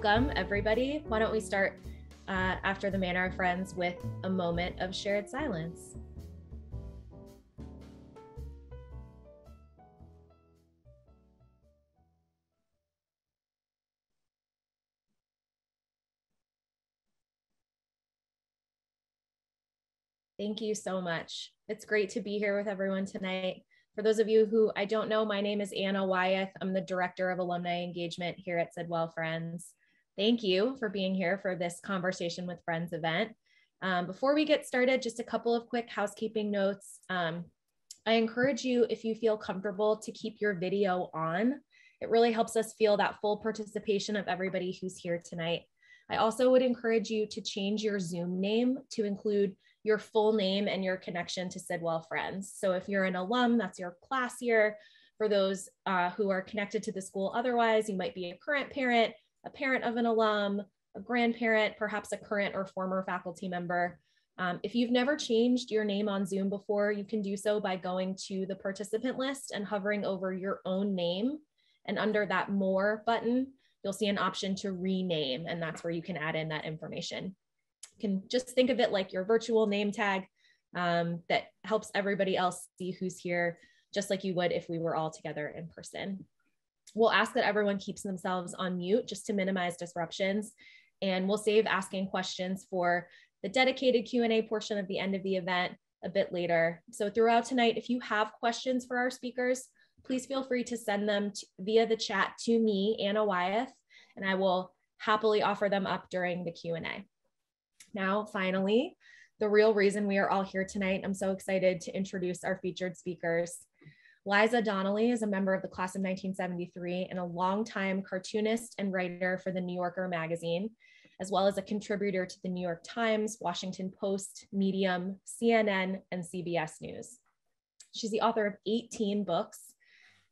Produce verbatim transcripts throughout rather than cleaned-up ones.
welcome, everybody. Why don't we start uh, after the manner of friends with a moment of shared silence. Thank you so much. It's great to be here with everyone tonight. For those of you who I don't know, my name is Anna Wyeth. I'm the Director of Alumni Engagement here at Sidwell Friends. Thank you for being here for this Conversation with Friends event. Um, before we get started, just a couple of quick housekeeping notes. Um, I encourage you, if you feel comfortable, to keep your video on. It really helps us feel that full participation of everybody who's here tonight. I also would encourage you to change your Zoom name to include your full name and your connection to Sidwell Friends. So if you're an alum, that's your class year. For those uh, who are connected to the school otherwise, you might be a current parent, a parent of an alum, a grandparent, perhaps a current or former faculty member. Um, if you've never changed your name on Zoom before, you can do so by going to the participant list and hovering over your own name. And under that More button, you'll see an option to rename, and that's where you can add in that information. Can just think of it like your virtual name tag um, that helps everybody else see who's here, just like you would if we were all together in person. We'll ask that everyone keeps themselves on mute just to minimize disruptions, and we'll save asking questions for the dedicated Q and A portion of the end of the event a bit later. So throughout tonight, if you have questions for our speakers, please feel free to send them to, via the chat to me, Anna Wyeth, and I will happily offer them up during the Q and A. Now, finally, the real reason we are all here tonight. I'm so excited to introduce our featured speakers. Liza Donnelly is a member of the class of nineteen seventy-three and a longtime cartoonist and writer for The New Yorker magazine, as well as a contributor to The New York Times, Washington Post, Medium, C N N, and C B S News. She's the author of eighteen books.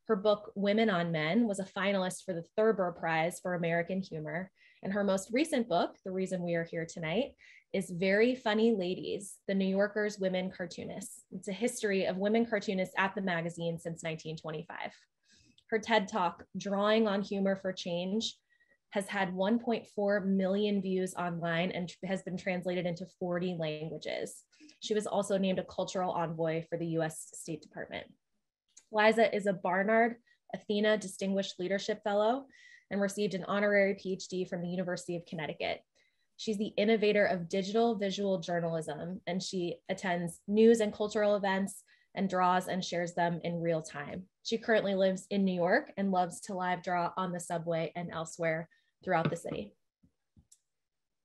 Her book, Women on Men, was a finalist for the Thurber Prize for American Humor. And her most recent book, the reason we are here tonight, is Very Funny Ladies: The New Yorker's Women Cartoonists. It's a history of women cartoonists at the magazine since nineteen twenty-five. Her TED Talk, Drawing on Humor for Change, has had one point four million views online and has been translated into forty languages. She was also named a cultural envoy for the U S State Department. Liza is a Barnard Athena Distinguished Leadership Fellow and received an honorary P H D from the University of Connecticut. She's the innovator of digital visual journalism, and she attends news and cultural events and draws and shares them in real time. She currently lives in New York and loves to live draw on the subway and elsewhere throughout the city.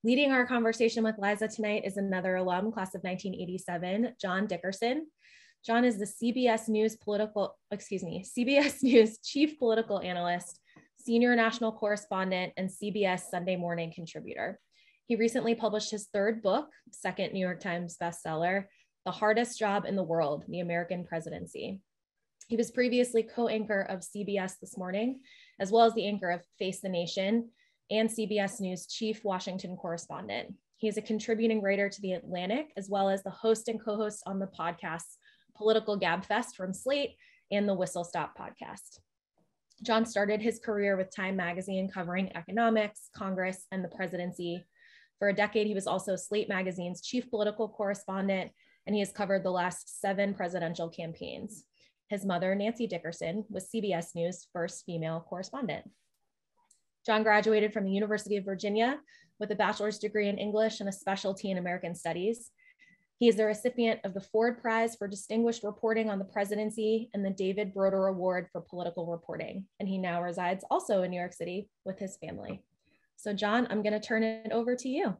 Leading our conversation with Liza tonight is another alum, class of nineteen eighty-seven, John Dickerson. John is the C B S News political, excuse me, C B S News Chief Political Analyst, Senior National Correspondent, and C B S Sunday Morning contributor. He recently published his third book, second New York Times bestseller, The Hardest Job in the World, The American Presidency. He was previously co-anchor of C B S This Morning, as well as the anchor of Face the Nation and C B S News Chief Washington Correspondent. He is a contributing writer to The Atlantic, as well as the host and co-host on the podcasts Political Gabfest from Slate and the Whistlestop podcast. John started his career with Time Magazine covering economics, Congress, and the presidency. For a decade, he was also Slate Magazine's chief political correspondent, and he has covered the last seven presidential campaigns. His mother, Nancy Dickerson, was C B S News' first female correspondent. John graduated from the University of Virginia with a bachelor's degree in English and a specialty in American Studies. He is the recipient of the Ford Prize for Distinguished Reporting on the Presidency and the David Broder Award for Political Reporting. And he now resides also in New York City with his family. So John, I'm gonna turn it over to you.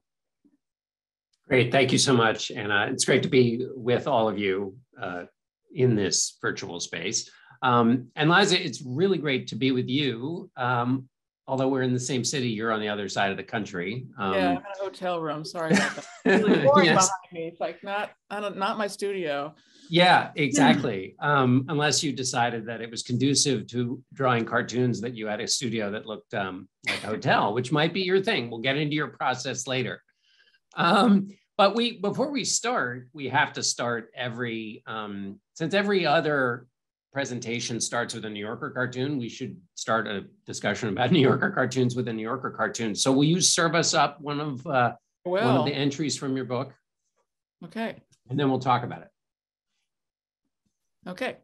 Great, thank you so much, Anna. It's great to be with all of you uh, in this virtual space. Um, and Liza, it's really great to be with you. Um, Although we're in the same city, you're on the other side of the country. Um, yeah, I'm in a hotel room. Sorry about that. It's really boring yes. behind me. It's like not, I don't, not my studio. Yeah, exactly. um, unless you decided that it was conducive to drawing cartoons that you had a studio that looked um, like a hotel, which might be your thing. We'll get into your process later. Um, but we, before we start, we have to start every, um, since every other presentation starts with a New Yorker cartoon, we should start a discussion about New Yorker cartoons with a New Yorker cartoon. So will you serve us up one of, uh, well, one of the entries from your book? Okay. And then we'll talk about it. Okay.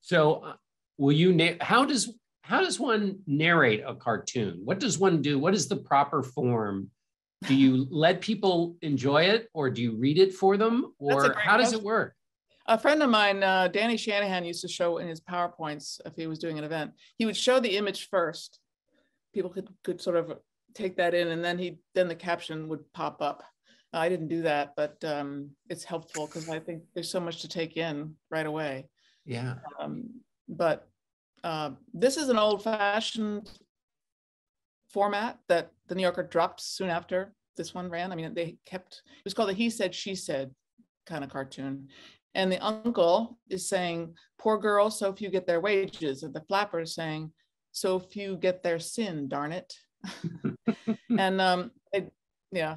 So uh, will you, how does, how does one narrate a cartoon? What does one do? What is the proper form? Do you let people enjoy it, or do you read it for them, or how does it work? A friend of mine, uh, Danny Shanahan, used to show in his PowerPoints, if he was doing an event, he would show the image first. People could, could sort of take that in, and then he then the caption would pop up. Uh, I didn't do that, but um, it's helpful because I think there's so much to take in right away. Yeah. Um, but uh, this is an old-fashioned format that the New Yorker dropped soon after this one ran. I mean, they kept, it was called a he said, she said kind of cartoon. And the uncle is saying, poor girl, so few get their wages. And the flapper is saying, so few get their sin, darn it. And um, it, yeah,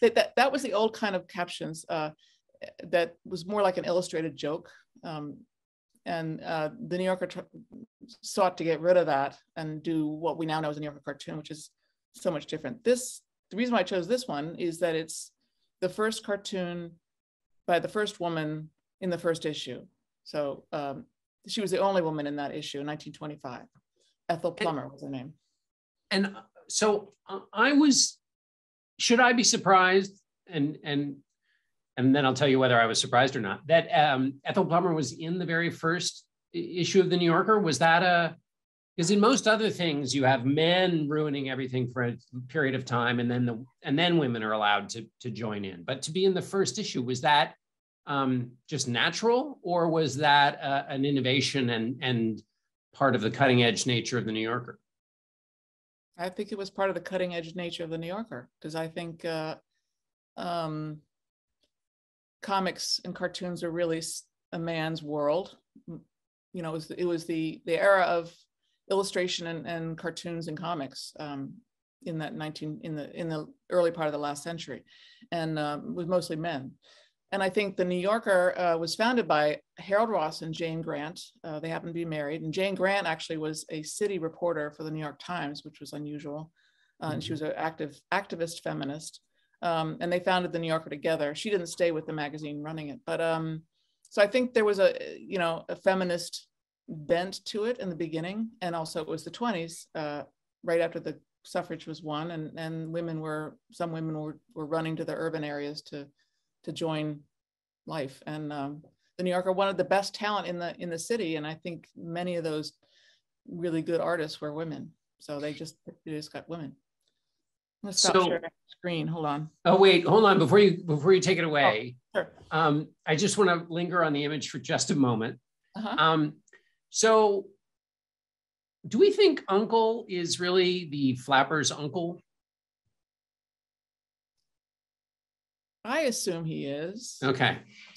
that, that, that was the old kind of captions uh, that was more like an illustrated joke. Um, and uh, the New Yorker sought to get rid of that and do what we now know as a New Yorker cartoon, which is so much different. This, the reason why I chose this one is that it's the first cartoon by the first woman in the first issue. So um, she was the only woman in that issue in nineteen twenty-five. Ethel Plummer and, was her name. And so I was, should I be surprised? And and and then I'll tell you whether I was surprised or not, that um, Ethel Plummer was in the very first issue of The New Yorker. Was that a, because in most other things, you have men ruining everything for a period of time, and then the and then women are allowed to, to join in. But to be in the first issue, was that um, just natural, or was that uh, an innovation and, and part of the cutting edge nature of The New Yorker? I think it was part of the cutting edge nature of The New Yorker, because I think uh, um, comics and cartoons are really a man's world. You know, it was, it was the, the era of illustration and, and cartoons and comics um, in that nineteen in the in the early part of the last century, and um, was mostly men. And I think the New Yorker uh, was founded by Harold Ross and Jane Grant. Uh, they happened to be married, and Jane Grant actually was a city reporter for the New York Times, which was unusual. Uh, mm-hmm. And she was an active activist feminist, um, and they founded the New Yorker together. She didn't stay with the magazine running it, but um, so I think there was a you know a feminist bent to it in the beginning, and also it was the twenties, uh, right after the suffrage was won, and and women were some women were were running to the urban areas to to join life, and um, the New Yorker wanted the best talent in the in the city, and I think many of those really good artists were women, so they just they just got women. Let's stop so, sharing the screen. Hold on. Oh wait, hold on before you before you take it away. Oh, sure. um, I just want to linger on the image for just a moment. Uh-huh. Um, So do we think uncle is really the flapper's uncle? I assume he is. Okay.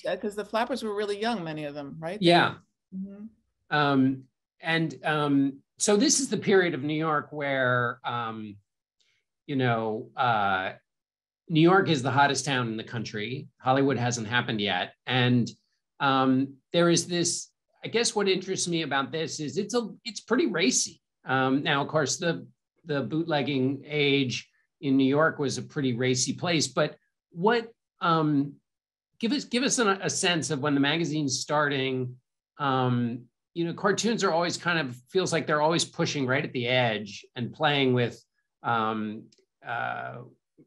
Because the flappers were really young, many of them, right? Yeah. Mm-hmm. um, and um, so this is the period of New York where, um, you know, uh, New York is the hottest town in the country. Hollywood hasn't happened yet. And um, there is this, I guess what interests me about this is it's a it's pretty racy. Um, now, of course, the the bootlegging age in New York was a pretty racy place. But what um, give us give us an, a sense of when the magazine's starting. Um, you know, cartoons are always kind of feels like they're always pushing right at the edge and playing with um, uh,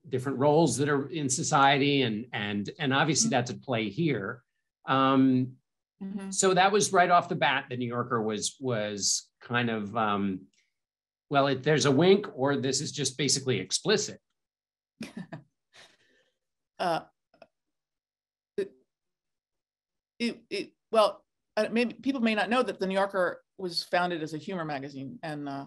different roles that are in society, and and and obviously that's at play here. Um, Mm-hmm. So that was right off the bat. The New Yorker was was kind of, um, well, it, there's a wink, or this is just basically explicit. uh, it, it, it, well, maybe people may not know that the New Yorker was founded as a humor magazine, and uh,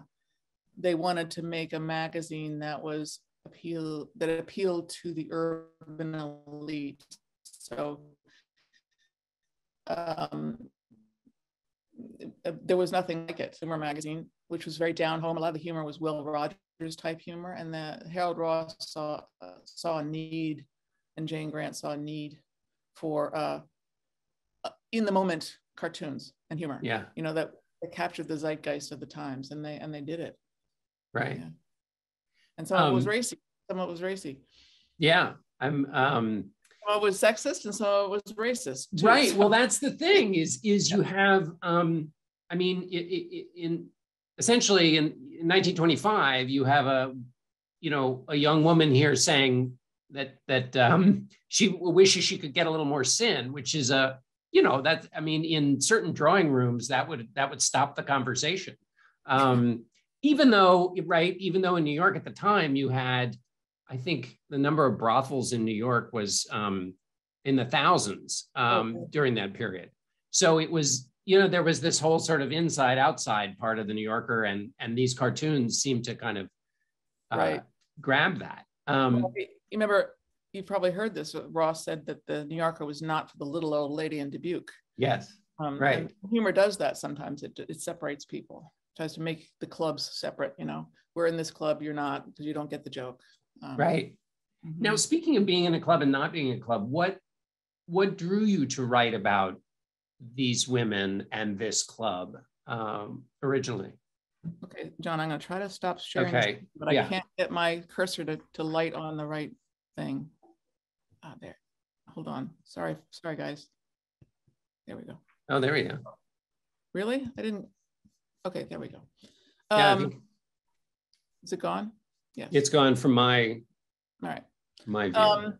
they wanted to make a magazine that was appeal that appealed to the urban elite. So. Um, there was nothing like it. Humor magazine, which was very down home. A lot of the humor was Will Rogers type humor, and the Harold Ross saw uh, saw a need, and Jane Grant saw a need for uh, in the moment cartoons and humor. Yeah. You know, that they captured the zeitgeist of the times, and they and they did it. Right. Yeah. And some um, of it was racy. Some of it was racy. Yeah. I'm um some of it was sexist and some of it was racist. Too, right. So. Well, that's the thing is is yeah. you have um I mean it, it, in essentially in, in nineteen twenty-five you have a you know a young woman here saying that that um she wishes she could get a little more sin, which is a you know that I mean in certain drawing rooms that would that would stop the conversation. Um even though right even though in New York at the time you had I think the number of brothels in New York was um, in the thousands um, okay. during that period. So it was, you know, there was this whole sort of inside outside part of the New Yorker, and and these cartoons seemed to kind of uh, right. grab that. Um, well, you remember, you probably heard this, Ross said that the New Yorker was not for the little old lady in Dubuque. Yes, um, right. Humor does that sometimes, it, it separates people, it tries to make the clubs separate, you know, we're in this club, you're not, because you don't get the joke. Um, right. Mm-hmm. Now, speaking of being in a club and not being in a club, what what drew you to write about these women and this club um, originally? Okay, John, I'm going to try to stop sharing, okay. this, but yeah. I can't get my cursor to, to light on the right thing. Ah, there. Hold on. Sorry. Sorry, guys. There we go. Oh, there we go. Really? I didn't. Okay, there we go. Um, yeah, I think... Is it gone? Yes. It's gone from my, all right. my view. Um,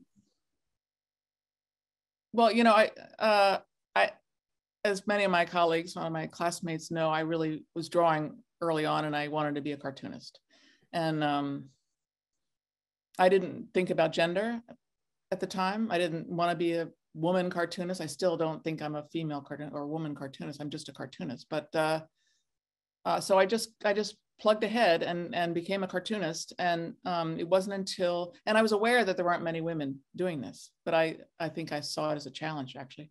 well, you know, I, uh, I, as many of my colleagues, one of my classmates know, I really was drawing early on, and I wanted to be a cartoonist. And um, I didn't think about gender at the time. I didn't want to be a woman cartoonist. I still don't think I'm a female cartoonist or a woman cartoonist. I'm just a cartoonist. But uh, uh, so I just, I just. plugged ahead and, and became a cartoonist. And um, it wasn't until, and I was aware that there weren't many women doing this, but I, I think I saw it as a challenge actually.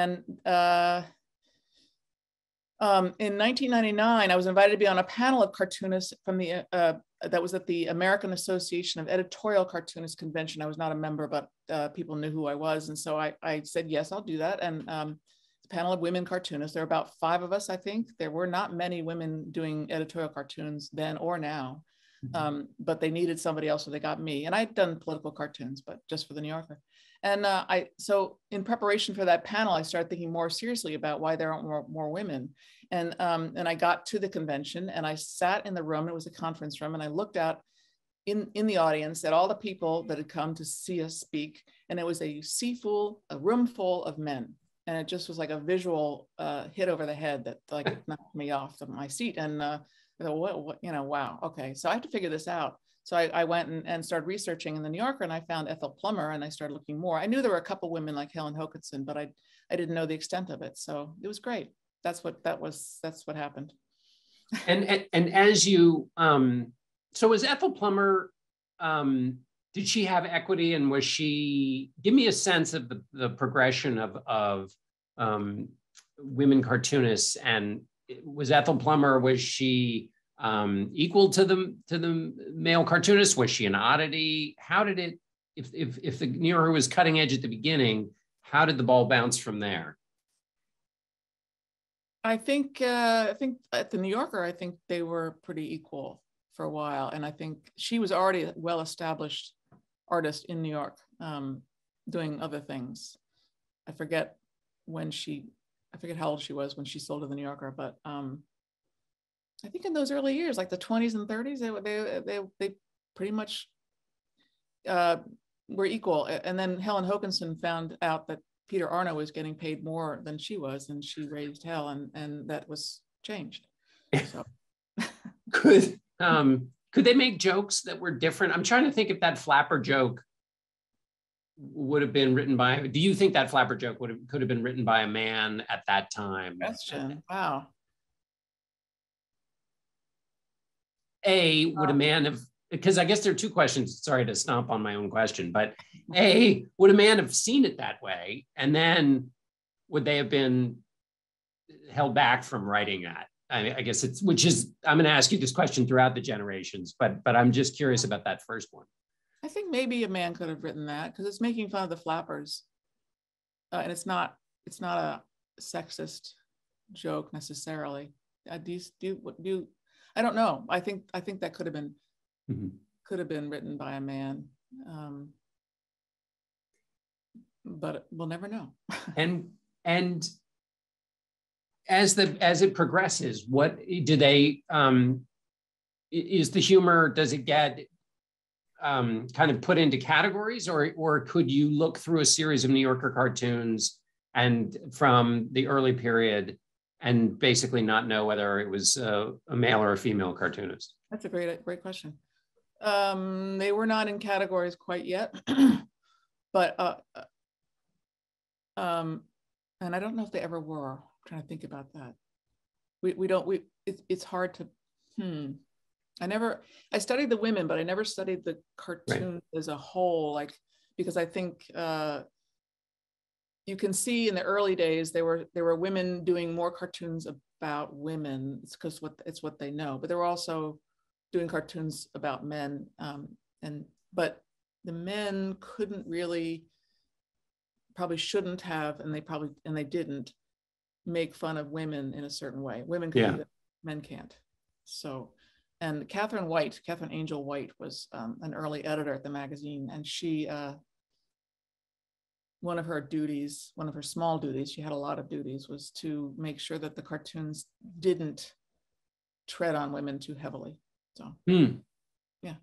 And uh, um, in nineteen ninety-nine, I was invited to be on a panel of cartoonists from the, uh, that was at the American Association of Editorial Cartoonists Convention. I was not a member, but uh, people knew who I was. And so I, I said, yes, I'll do that. And um, panel of women cartoonists. There were about five of us, I think. There were not many women doing editorial cartoons then or now, um, but they needed somebody else, so they got me. And I'd done political cartoons, but just for the New Yorker. And uh, I, so in preparation for that panel, I started thinking more seriously about why there aren't more, more women. And, um, and I got to the convention and I sat in the room, it was a conference room, and I looked out in, in the audience at all the people that had come to see us speak. And it was a sea full, a room full of men. And it just was like a visual uh, hit over the head that like knocked me off of my seat. And uh, I thought, what, what, you know, wow, okay. So I have to figure this out. So I, I went and, and started researching in the New Yorker, and I found Ethel Plummer, and I started looking more. I knew there were a couple women like Helen Hokinson, but I, I didn't know the extent of it. So it was great. That's what that was. That's what happened. and, and and as you, um, so was Ethel Plummer. Um, Did she have equity, and was she, give me a sense of the, the progression of, of um, women cartoonists, and was Ethel Plummer, was she um, equal to the, to the male cartoonists? Was she an oddity? How did it, if, if, if the New Yorker was cutting edge at the beginning, how did the ball bounce from there? I think, uh, I think at the New Yorker, I think they were pretty equal for a while. And I think she was already a well-established artist in New York, um, doing other things. I forget when she, I forget how old she was when she sold to the New Yorker, but um, I think in those early years, like the twenties and thirties, they they they, they pretty much uh, were equal. And then Helen Hokinson found out that Peter Arno was getting paid more than she was, and she raised hell, and and that was changed. So. Good. Um, could they make jokes that were different? I'm trying to think if that flapper joke would have been written by, do you think that flapper joke would have, could have been written by a man at that time? Question, wow. A, would a man have, because I guess there are two questions, sorry to stomp on my own question, but A, would a man have seen it that way? And then would they have been held back from writing that? I guess it's, which is, I'm going to ask you this question throughout the generations, but but I'm just curious about that first one. I think maybe a man could have written that, because it's making fun of the flappers, uh, and it's not it's not a sexist joke necessarily. Uh, do you, do you, do you, I don't know. I think I think that could have been mm-hmm. could have been written by a man, um, but we'll never know. and and as the as it progresses, what do they? Um, is the humor? Does it get um, kind of put into categories, or or could you look through a series of New Yorker cartoons and from the early period and basically not know whether it was uh, a male or a female cartoonist? That's a great, great question. Um, they were not in categories quite yet, but, uh, um, and I don't know if they ever were. I'm trying to think about that. We, we don't, we, it, it's hard to, hmm. I never, I studied the women, but I never studied the cartoon right. as a whole, like, because I think, uh, you can see in the early days there were there were women doing more cartoons about women. It's because what it's what they know, but they were also doing cartoons about men. Um, and but the men couldn't really, probably shouldn't have, and they probably and they didn't make fun of women in a certain way. Women could, yeah. do that, men can't. So, and Catherine White, Catherine Angel White was um, an early editor at the magazine, and she. Uh, One of her duties, one of her small duties, she had a lot of duties, was to make sure that the cartoons didn't tread on women too heavily. So, mm. yeah.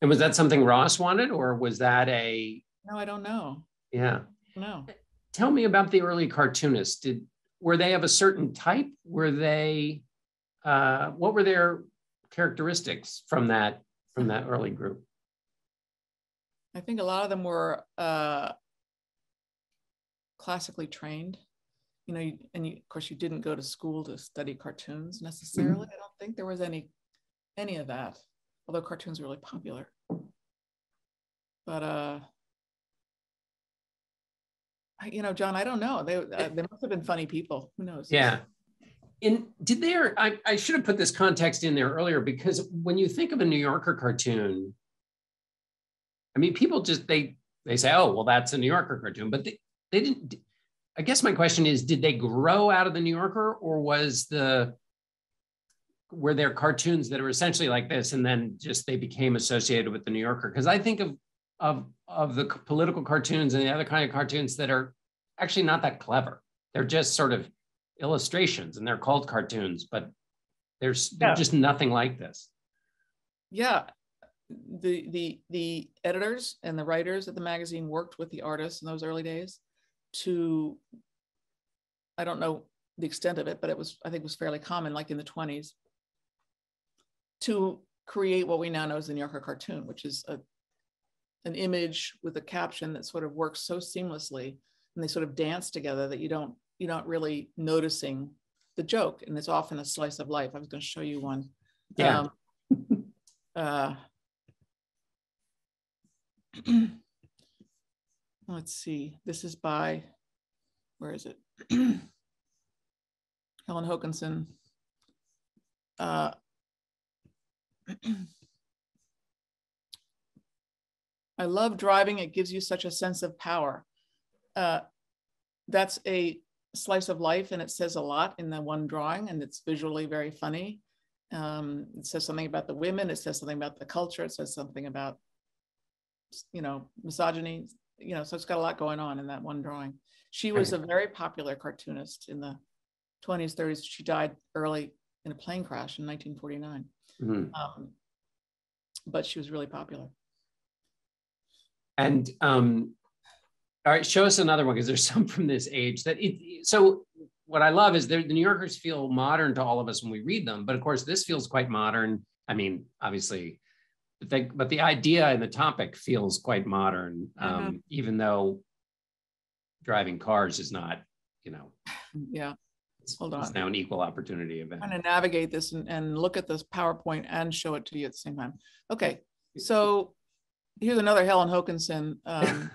And was that something Ross wanted, or was that a? No, I don't know. Yeah. No. Tell me about the early cartoonists. Did were they of a certain type? Were they? Uh, what were their characteristics from that from that early group? I think a lot of them were. Uh, classically trained, you know, you, and you, of course you didn't go to school to study cartoons necessarily. Mm-hmm. I don't think there was any, any of that, although cartoons were really popular. But, uh, I, you know, John, I don't know. They, uh, they must have been funny people. Who knows? Yeah. In did there? I, I should have put this context in there earlier, because when you think of a New Yorker cartoon, I mean, people just they they say, oh, well, that's a New Yorker cartoon, but the, They didn't, I guess my question is, did they grow out of the New Yorker, or was the, were there cartoons that were essentially like this and then just they became associated with the New Yorker? Because I think of, of, of the political cartoons and the other kind of cartoons that are actually not that clever. They're just sort of illustrations and they're called cartoons, but there's yeah. just nothing like this. Yeah. The, the, the editors and the writers at the magazine worked with the artists in those early days. To, I don't know the extent of it, but it was, I think it was fairly common, like in the twenties, to create what we now know as the New Yorker cartoon, which is a, an image with a caption that sort of works so seamlessly, and they sort of dance together that you don't, you're not really noticing the joke. And it's often a slice of life. I was going to show you one. Yeah. Um, uh, let's see, this is by, where is it? Helen Hokinson. Uh, I love driving, it gives you such a sense of power. Uh, that's a slice of life, and it says a lot in the one drawing, and it's visually very funny. Um, it says something about the women, it says something about the culture, it says something about, you know, misogyny. You know, so it's got a lot going on in that one drawing. She was a very popular cartoonist in the twenties, thirties. She died early in a plane crash in nineteen forty-nine. Mm-hmm. Um, but she was really popular. And um, all right, show us another one, because there's some from this age that it, so what I love is the New Yorkers feel modern to all of us when we read them. But of course, this feels quite modern. I mean, obviously, But the, but the idea and the topic feels quite modern, um, mm-hmm. even though driving cars is not, you know. Yeah, it's, hold on. It's now an equal opportunity event. I'm going to navigate this and, and look at this PowerPoint and show it to you at the same time. Okay, so here's another Helen Hokinson um,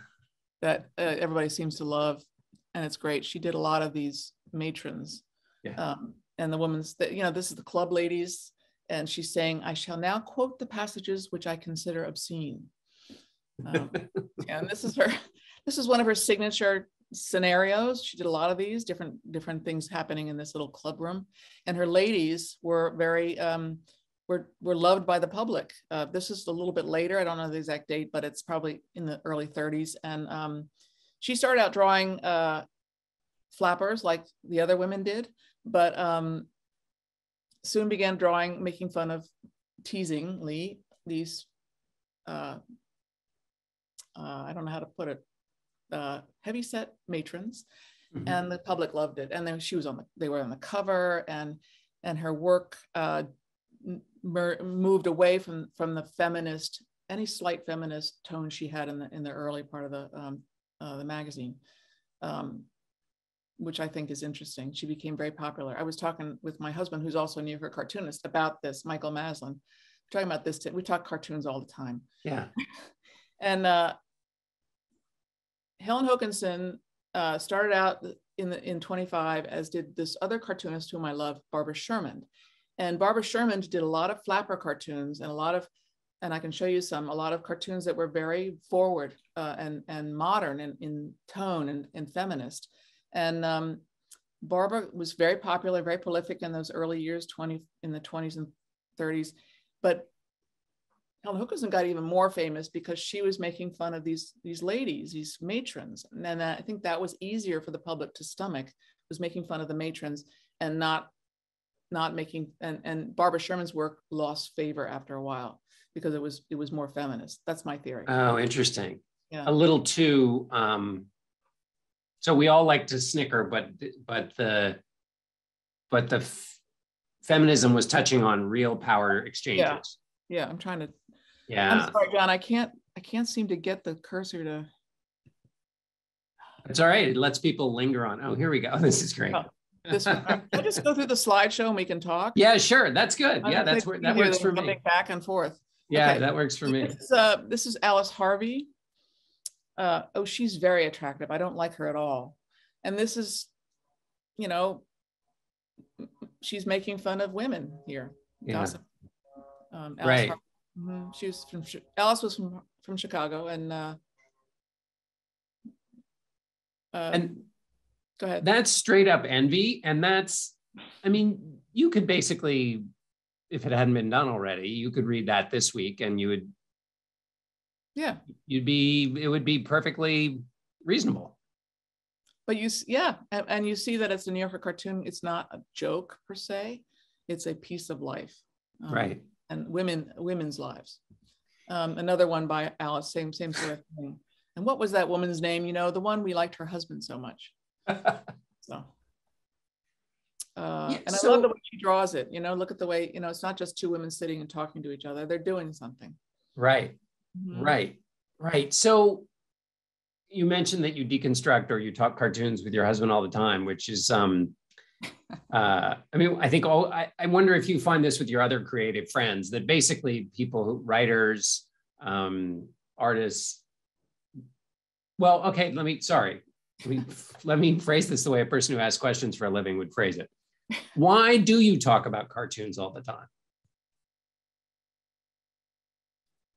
that uh, everybody seems to love, and it's great. She did a lot of these matrons, yeah. um, and the women's, that, you know, this is the club ladies. And she's saying, I shall now quote the passages which I consider obscene. Um, and this is her, this is one of her signature scenarios. She did a lot of these different different things happening in this little club room, and her ladies were very um, were were loved by the public. Uh, this is a little bit later. I don't know the exact date, but it's probably in the early thirties. And um, she started out drawing uh, flappers like the other women did, but um, soon began drawing, making fun of, teasingly, these uh, uh, I don't know how to put it. Uh, heavyset matrons, mm-hmm. and the public loved it. And then she was on the, they were on the cover, and and her work uh, mer moved away from from the feminist, any slight feminist tone she had in the in the early part of the um, uh, the magazine, um, which I think is interesting. She became very popular. I was talking with my husband, who's also a New Yorker cartoonist, about this. Michael Maslin, we're talking about this. We talk cartoons all the time. Yeah, and. Uh, Helen Hokinson uh, started out in the, in twenty-five, as did this other cartoonist whom I love, Barbara Shermund. And Barbara Shermund did a lot of flapper cartoons and a lot of, and I can show you some, a lot of cartoons that were very forward uh, and, and modern in, in tone and, and feminist. And um, Barbara was very popular, very prolific in those early years, twenty, in the twenties and thirties. But Helen Hokinson got even more famous because she was making fun of these, these ladies, these matrons. And then I think that was easier for the public to stomach, was making fun of the matrons and not, not making, and, and Barbara Sherman's work lost favor after a while because it was, it was more feminist. That's my theory. Oh, interesting. Yeah. A little too, um, so we all like to snicker, but, but the, but the f feminism was touching on real power exchanges. Yeah, yeah I'm trying to. Yeah. I'm sorry, John. I can't. I can't seem to get the cursor to. It's all right. It lets people linger on. Oh, here we go. This is great. Oh, this one. Can I just go through the slideshow and we can talk? Yeah, sure. That's good. I'm yeah, that's where, that works for me. Back and forth. Yeah, okay. That works for me. This is, uh, this is Alice Harvey. Uh, oh, she's very attractive. I don't like her at all. And this is, you know, she's making fun of women here. Yeah. Gossip. Um, Alice right. Harvey. Mm-hmm. She was from, Alice was from, from Chicago, and uh, uh, and go ahead. That's straight up envy, and that's, I mean, you could basically, if it hadn't been done already, you could read that this week, and you would, yeah, you'd be, it would be perfectly reasonable. But you, yeah, and, and you see that it's a New Yorker cartoon. It's not a joke per se; it's a piece of life, um, right? And women, women's lives. Um, another one by Alice, same, same sort of thing. And what was that woman's name? You know, the one we liked her husband so much. So, uh, yeah, and so, I love the way she draws it. You know, look at the way, you know, it's not just two women sitting and talking to each other. They're doing something. Right, mm-hmm. right, right. So you mentioned that you deconstruct or you talk cartoons with your husband all the time, which is, um, Uh, I mean, I think all, I, I wonder if you find this with your other creative friends, that basically people, who, writers, um, artists, well, okay, let me, sorry, let me, let me phrase this the way a person who asks questions for a living would phrase it. Why do you talk about cartoons all the time?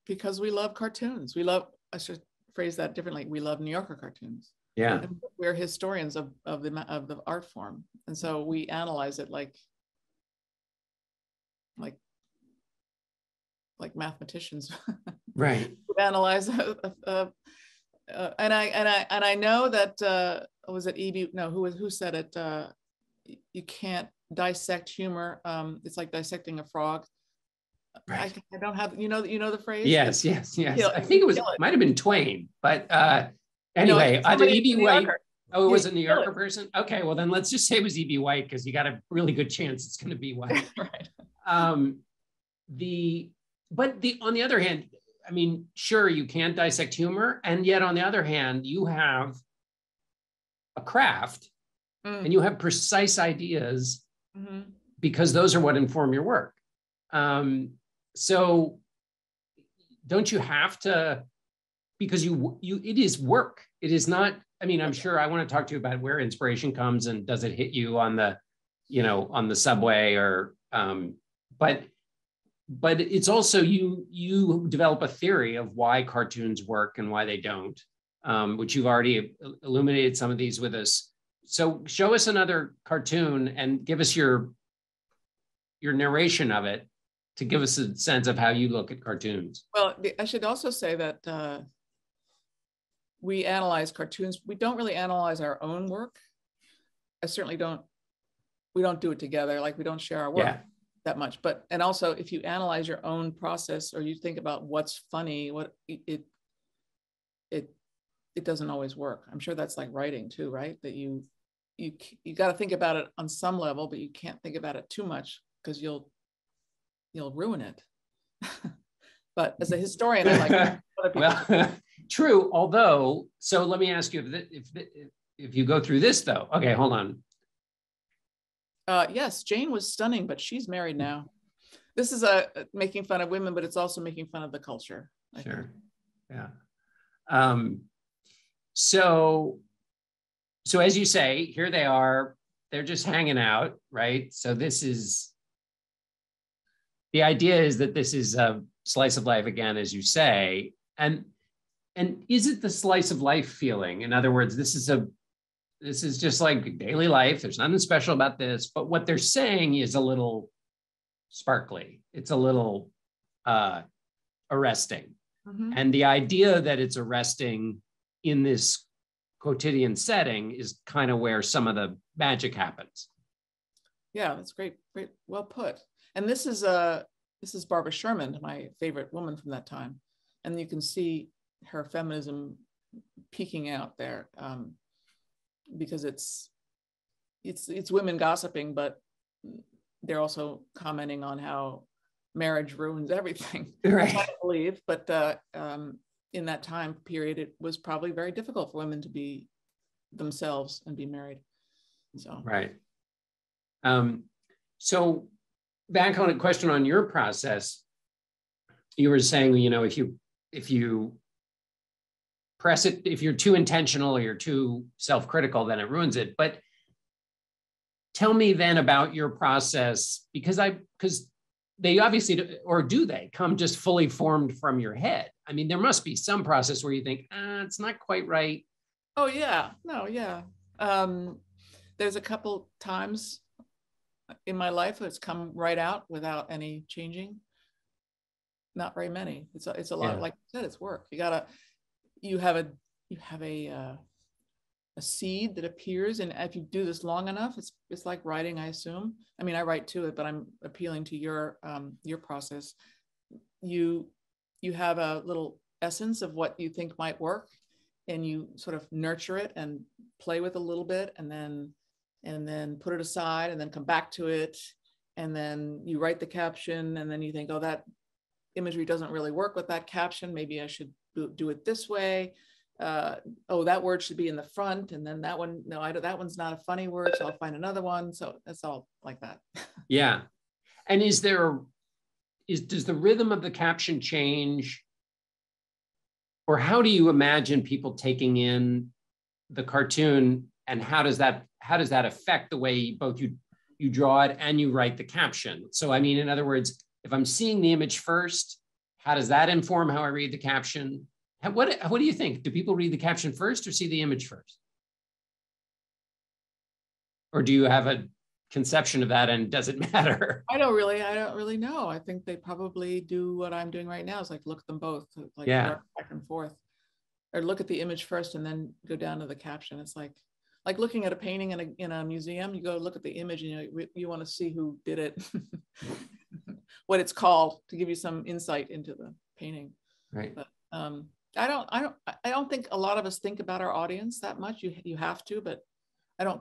Because we love cartoons. We love, I should phrase that differently. We love New Yorker cartoons. Yeah, we're historians of of the of the art form, and so we analyze it like like like mathematicians. Right. We analyze, a, a, a, and I and I and I know that uh, was it E B No, who was who said it? Uh, you can't dissect humor. Um, it's like dissecting a frog. Right. I, I don't have you know you know the phrase. Yes, yes, yes. Kill, I think it was it. might have been Twain, but. Uh, Anyway, no, either E B White, oh, it was a New Yorker person? Okay, well then let's just say it was E B White, because you got a really good chance it's gonna be White. Right. Um, the, but the, on the other hand, I mean, sure, you can't dissect humor, and yet on the other hand, you have a craft, mm. and you have precise ideas, mm-hmm. because those are what inform your work. Um, so don't you have to, because you, you, it is work. It is not, I mean, I'm sure I want to talk to you about where inspiration comes and does it hit you on the, you know, on the subway or, um, but, but it's also you, you develop a theory of why cartoons work and why they don't. um, which you've already illuminated some of these with us. So show us another cartoon and give us your, your narration of it to give us a sense of how you look at cartoons. Well, I should also say that uh, we analyze cartoons. We don't really analyze our own work. I certainly don't, we don't do it together. Like we don't share our work. Yeah. That much, but and also if you analyze your own process or you think about what's funny, what it it it doesn't always work. I'm sure that's like writing too, right? That you you you got to think about it on some level, but you can't think about it too much because you'll you'll ruin it. But as a historian, I like well, true. Although, so let me ask you if the, if the, if you go through this though. Okay, hold on. Uh, yes, Jane was stunning, but she's married now. This is a uh, making fun of women, but it's also making fun of the culture. I sure, think. yeah. Um, so, so as you say, here they are. They're just hanging out, right? So this is the idea is that this is a slice of life again, as you say, and and is it the slice of life feeling? In other words, this is a This is just like daily life. There's nothing special about this, but what they're saying is a little sparkly. It's a little uh, arresting. Mm-hmm. And the idea that it's arresting in this quotidian setting is kind of where some of the magic happens. Yeah, that's great, great, well put. And this is, uh, this is Barbara Shermund, my favorite woman from that time. And you can see her feminism peeking out there. Um, because it's it's it's women gossiping, but they're also commenting on how marriage ruins everything, right? I believe, but uh, um, in that time period, it was probably very difficult for women to be themselves and be married. So right. Um, so back on a question on your process, you were saying, you know, if you if you press it, if you're too intentional or you're too self-critical, then it ruins it. But tell me then about your process, because I, because they obviously, do, or do they come just fully formed from your head? I mean, there must be some process where you think, ah, it's not quite right. Oh yeah, no, yeah. Um, there's a couple times in my life that's come right out without any changing. Not very many. It's a, it's a lot, yeah. Like I said, it's work. You gotta, you have a you have a uh, a seed that appears, and if you do this long enough, it's it's like writing, I assume. I mean, I write to it, but I'm appealing to your um, your process. You you have a little essence of what you think might work, and you sort of nurture it and play with it a little bit, and then and then put it aside, and then come back to it, and then you write the caption, and then you think, oh, that imagery doesn't really work with that caption. Maybe I should do it this way. Uh, oh, that word should be in the front. And then that one, no, I don't, that one's not a funny word. So I'll find another one. So it's all like that. Yeah. And is there, is, does the rhythm of the caption change? Or how do you imagine people taking in the cartoon? And how does that, how does that affect the way both you, you draw it and you write the caption? So, I mean, in other words, if I'm seeing the image first, how does that inform how I read the caption? How, what, what do you think? Do people read the caption first or see the image first? Or do you have a conception of that and does it matter? I don't really, I don't really know. I think they probably do what I'm doing right now is like look at them both, like yeah. back and forth, or look at the image first and then go down to the caption. It's like, like looking at a painting in a, in a museum, you go look at the image and you, you want to see who did it. What it's called to give you some insight into the painting. Right. But, um, I don't, I don't, I don't think a lot of us think about our audience that much. You, you have to, but I don't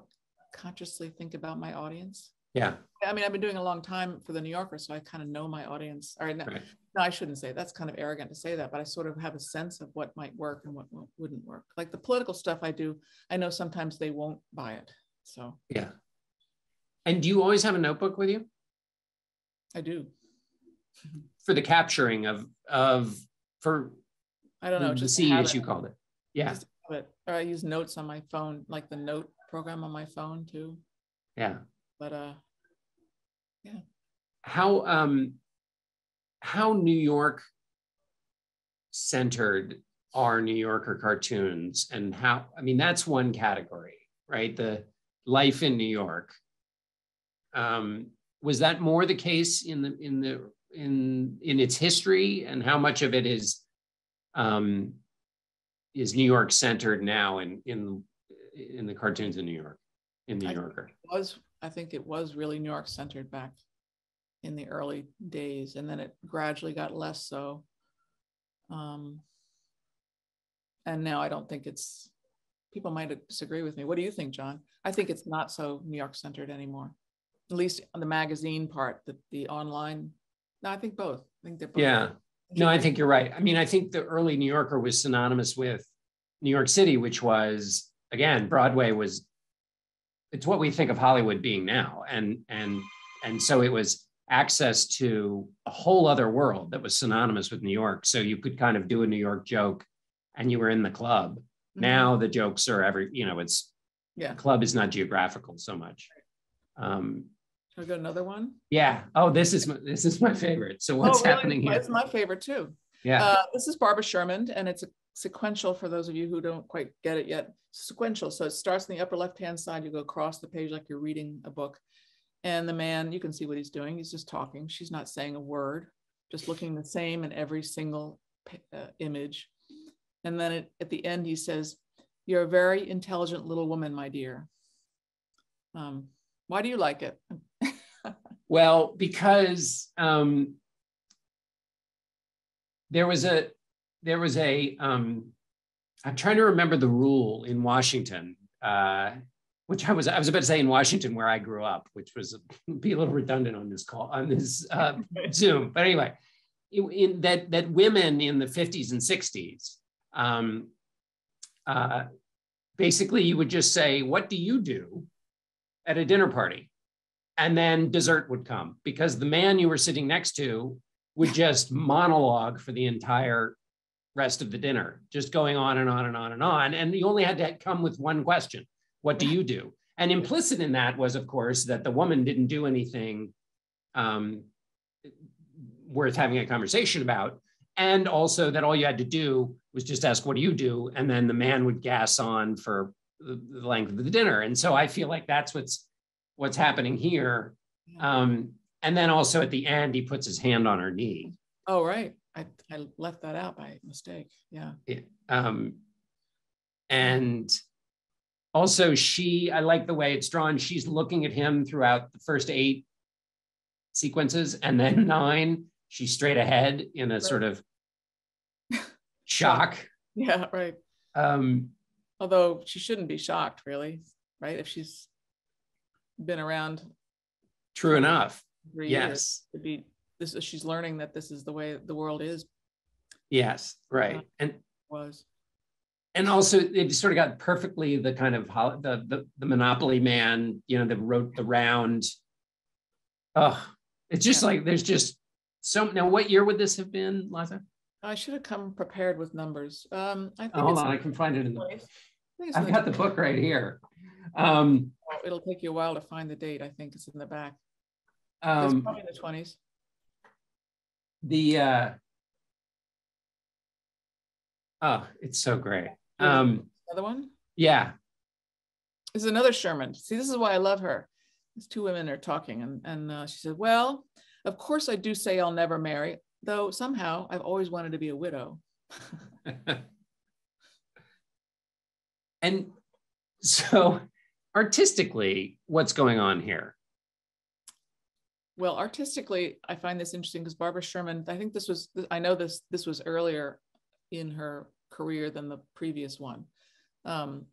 consciously think about my audience. Yeah. I mean, I've been doing a long time for the New Yorker, so I kind of know my audience. All right. No, right. no I shouldn't say that's kind of arrogant to say that, but I sort of have a sense of what might work and what wouldn't work. Like the political stuff I do, I know sometimes they won't buy it. So. Yeah. And do you always have a notebook with you? I do. For the capturing of of for I don't know the just seed, as you called it. Yeah. Just have it. Or I use notes on my phone, like the note program on my phone too. Yeah. But uh yeah. How um how New York centered are New Yorker cartoons and how, I mean, that's one category, right? The life in New York. Um, was that more the case in the in the in in its history, and how much of it is um, is New York centered now in in in the cartoons in New York, in New Yorker? It was I think it was really New York centered back in the early days, and then it gradually got less so. Um, and now I don't think it's. People might disagree with me. What do you think, John? I think it's not so New York centered anymore. At least on the magazine part, the, the online, no, I think both. I think they're both. Yeah, no, I think you're right. I mean, I think the early New Yorker was synonymous with New York City, which was, again, Broadway was, it's what we think of Hollywood being now. And, and, and so it was access to a whole other world that was synonymous with New York. So you could kind of do a New York joke and you were in the club. Mm-hmm. Now the jokes are every, you know, it's, yeah. The club is not geographical so much. Um, Should I go another one? Yeah. Oh, this is my, this is my favorite. So what's oh, really? happening here? It's my favorite too. Yeah. Uh, this is Barbara Shermund, and it's a sequential for those of you who don't quite get it yet. Sequential. So it starts in the upper left-hand side. You go across the page like you're reading a book, and the man, you can see what he's doing. He's just talking. She's not saying a word. Just looking the same in every single uh, image. And then it, at the end, he says, "You're a very intelligent little woman, my dear." Um. Why do you like it? Well, because um, there was a, there was a, um, I'm trying to remember the rule in Washington, uh, which I was, I was about to say in Washington where I grew up, which was, be a little redundant on this call, on this uh, Zoom. But anyway, in, in that, that women in the fifties and sixties, um, uh, basically you would just say, "What do you do?" at a dinner party, and then dessert would come, because the man you were sitting next to would just monologue for the entire rest of the dinner, just going on and on and on and on. And you only had to come with one question: "What do you do?" And implicit in that was, of course, that the woman didn't do anything um, worth having a conversation about. And also that all you had to do was just ask, "What do you do?" And then the man would gas on for the length of the dinner. And so I feel like that's what's what's happening here. Um, and then also at the end, he puts his hand on her knee. Oh, right. I, I left that out by mistake. Yeah. yeah. Um, and also she, I like the way it's drawn. She's looking at him throughout the first eight sequences, and then nine, she's straight ahead in a right. sort of shock. Yeah, right. Um, Although she shouldn't be shocked, really, right? If she's been around. True enough. Three yes. Years, to be this, she's learning that this is the way the world is. Yes, right, and was, and also it sort of got perfectly the kind of the the, the Monopoly man, you know, that wrote the round. Oh, it's just yeah. like there's just so. Now, what year would this have been, Liza? I should have come prepared with numbers. Um, I think oh, hold on, I can find it in the. I've got the book right here. Um, It'll take you a while to find the date. I think it's in the back. Um, it's probably in the twenties. The uh, oh, it's so great. Um, another one. Yeah, this is another Sherman. See, this is why I love her. These two women are talking, and and uh, she said, "Well, of course I do say I'll never marry. Though somehow I've always wanted to be a widow." And so artistically, what's going on here? Well, artistically, I find this interesting because Barbara Shermund, I think this was, I know this, this was earlier in her career than the previous one. Um,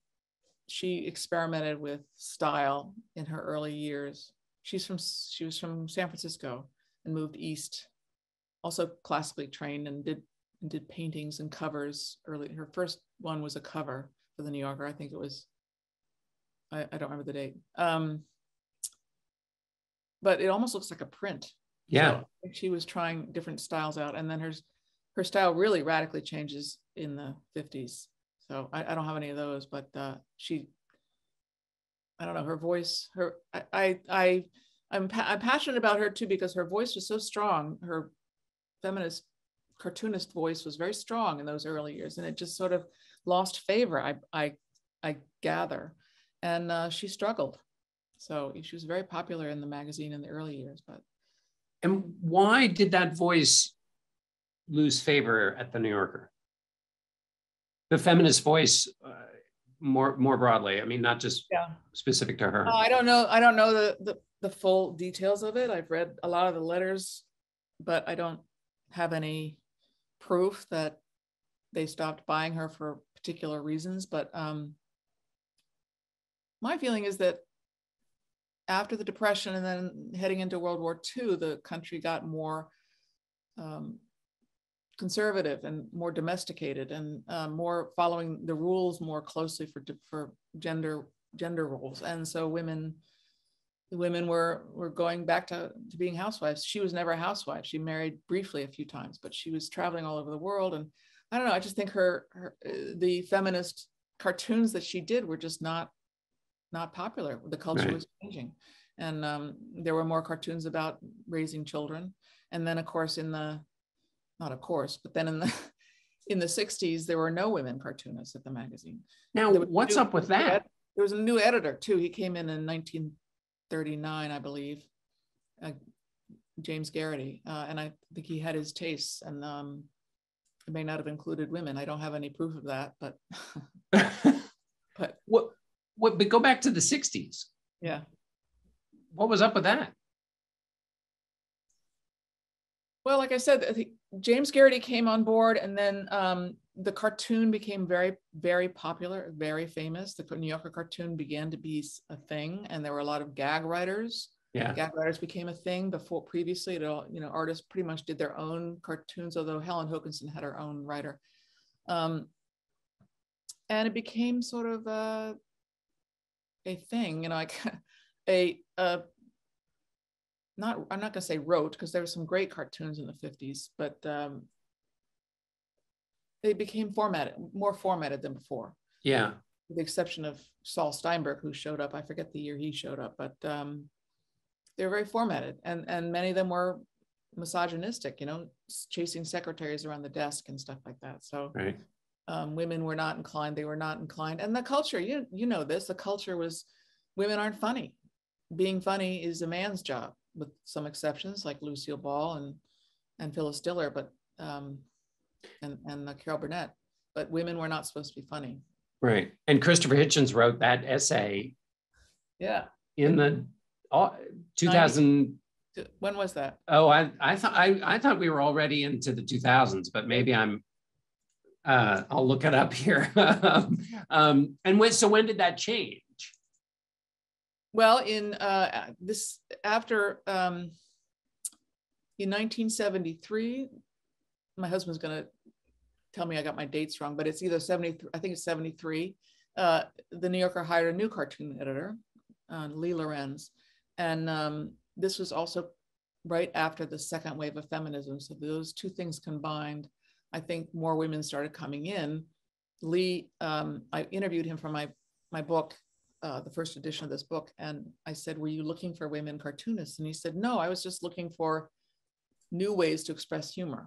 she experimented with style in her early years. She's from, she was from San Francisco and moved east. Also classically trained, and did and did paintings and covers early. Her first one was a cover for the New Yorker. I think it was, I, I don't remember the date. Um, but it almost looks like a print. Yeah. So she was trying different styles out, and then her, her style really radically changes in the fifties. So I, I don't have any of those, but uh, she, I don't know, her voice, her, I, I, I I'm, pa I'm passionate about her too, because her voice was so strong. Her feminist cartoonist voice was very strong in those early years, and it just sort of lost favor, I, I, I gather. And uh, she struggled. So she was very popular in the magazine in the early years. But And why did that voice lose favor at The New Yorker? The feminist voice, uh, more more broadly, I mean, not just yeah. specific to her. Uh, I don't know. I don't know the, the, the full details of it. I've read a lot of the letters, but I don't have any proof that they stopped buying her for particular reasons. But um, my feeling is that after the Depression and then heading into World War Two, the country got more um, conservative and more domesticated, and uh, more following the rules more closely for for gender gender roles. And so women women were were going back to, to being housewives. She was never a housewife. She married briefly a few times, but she was traveling all over the world. And I don't know, I just think her, her the feminist cartoons that she did were just not not popular. The culture right. was changing. And um, there were more cartoons about raising children. And then of course in the, not of course, but then in the in the sixties, there were no women cartoonists at the magazine. Now, what's new, up with that? There was a new editor too. He came in in nineteen thirty-nine, I believe, uh, James Garrity. Uh, and I think he had his tastes, and um, it may not have included women. I don't have any proof of that, but. but what? What, but go back to the sixties. Yeah. What was up with that? Well, like I said, I think James Garrity came on board, and then um, the cartoon became very, very popular, very famous. The New Yorker cartoon began to be a thing, and there were a lot of gag writers. Yeah. Gag writers became a thing before previously. It all, you know, artists pretty much did their own cartoons, although Helen Hokinson had her own writer. Um, and it became sort of a, a thing, you know, like a, uh, not, I'm not gonna say rote, because there were some great cartoons in the fifties, but um, they became formatted, more formatted than before. Yeah. With the exception of Saul Steinberg, who showed up, I forget the year he showed up, but um, they were very formatted, and, and many of them were misogynistic, you know, chasing secretaries around the desk and stuff like that, so. Right. Um, women were not inclined, they were not inclined. And the culture, you, you know this, the culture was women aren't funny. Being funny is a man's job, with some exceptions like Lucille Ball and, and Phyllis Diller, but, um, and, and uh, Carol Burnett, but women were not supposed to be funny. Right, and Christopher Hitchens wrote that essay. Yeah. In the uh, two thousand. When was that? Oh, I, I, th I, I thought we were already into the two thousands, but maybe I'm, Uh, I'll look it up here. um, and when, so when did that change? Well, in uh, this, after, um, in nineteen seventy-three, my husband's gonna tell me I got my dates wrong, but it's either seventy-three, I think it's seventy-three, uh, the New Yorker hired a new cartoon editor, uh, Lee Lorenz. And um, this was also right after the second wave of feminism. So those two things combined, I think more women started coming in. Lee, um, I interviewed him for my, my book, uh, the first edition of this book. And I said, were you looking for women cartoonists? And he said, no, I was just looking for new ways to express humor.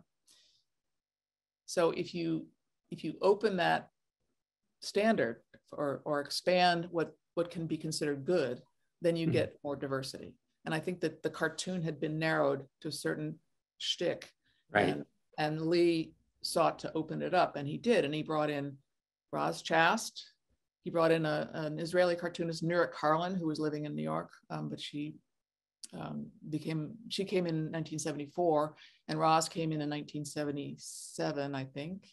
So if you, if you open that standard or, or expand what, what can be considered good, then you mm-hmm. get more diversity. And I think that the cartoon had been narrowed to a certain shtick. Right. And, and Lee sought to open it up, and he did, and he brought in Roz Chast. He brought in a, an Israeli cartoonist, Nurit Karlin, who was living in New York, um, but she um, became, she came in nineteen seventy-four, and Roz came in in nineteen seventy-seven, I think,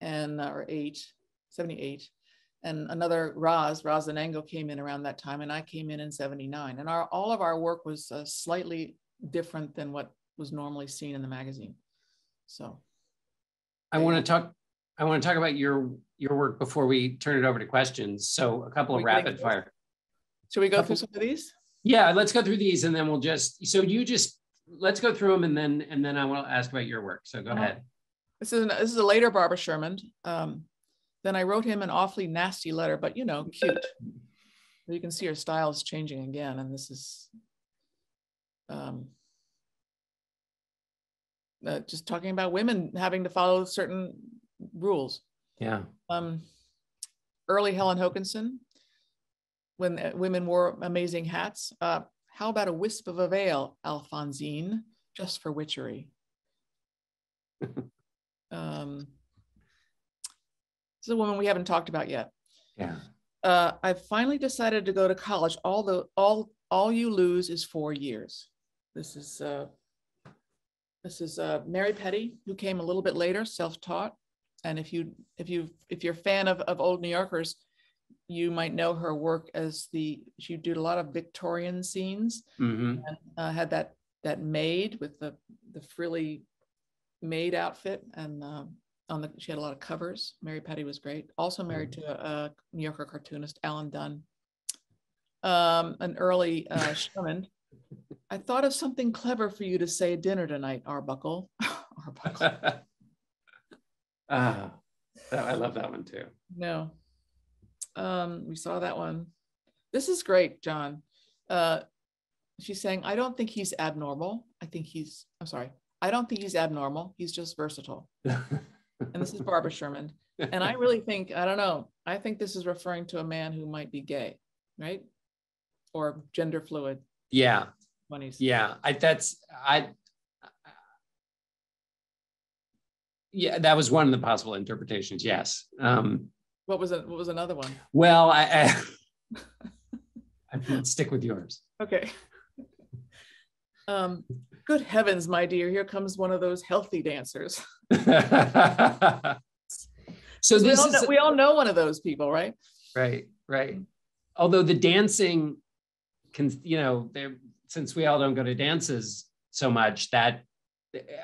and uh, or eight, seventy-eight, and another Roz, Roz Anango came in around that time, and I came in in seventy-nine, and our, all of our work was uh, slightly different than what was normally seen in the magazine, so. I want to talk. I want to talk about your your work before we turn it over to questions. So a couple of rapid fire. Should we go through some of these? Yeah, let's go through these, and then we'll just. So you just let's go through them, and then and then I want to ask about your work. So go uh-huh. ahead. This is an, this is a later Barbara Shermund. Um, then I wrote him an awfully nasty letter, but you know, cute. You can see her style is changing again, and this is. Um, uh, just talking about women having to follow certain rules. Yeah. Um, early Helen Hokinson, when women wore amazing hats. Uh, how about a wisp of a veil, Alphonsine, just for witchery? um, this is a woman we haven't talked about yet. Yeah. Uh, I've finally decided to go to college. All the all all you lose is four years. This is uh, this is uh, Mary Petty, who came a little bit later, self-taught. And if you if you if you're a fan of of old New Yorkers, you might know her work as the she did a lot of Victorian scenes. Mm-hmm. And uh, had that that maid with the the frilly maid outfit, and um, on the she had a lot of covers. Mary Petty was great. Also married mm-hmm. to a, a New Yorker cartoonist, Alan Dunn. Um, an early uh, Sherman. I thought of something clever for you to say at dinner tonight, Arbuckle. Arbuckle. Ah, that, I love that one too. No, um, we saw that one. This is great, John. Uh, she's saying, I don't think he's abnormal. I think he's, I'm sorry. I don't think he's abnormal. He's just versatile. And this is Barbara Shermund. And I really think, I don't know, I think this is referring to a man who might be gay, right? Or gender fluid. Yeah. twenties. Yeah, I, that's, I, Yeah, that was one of the possible interpretations. Yes. Um, what was it? What was another one? Well, I, I, I mean, stick with yours. Okay. Um, good heavens, my dear! Here comes one of those healthy dancers. So this we all, is, know, we all know one of those people, right? Right, right. Although the dancing, can you know, since we all don't go to dances so much, that.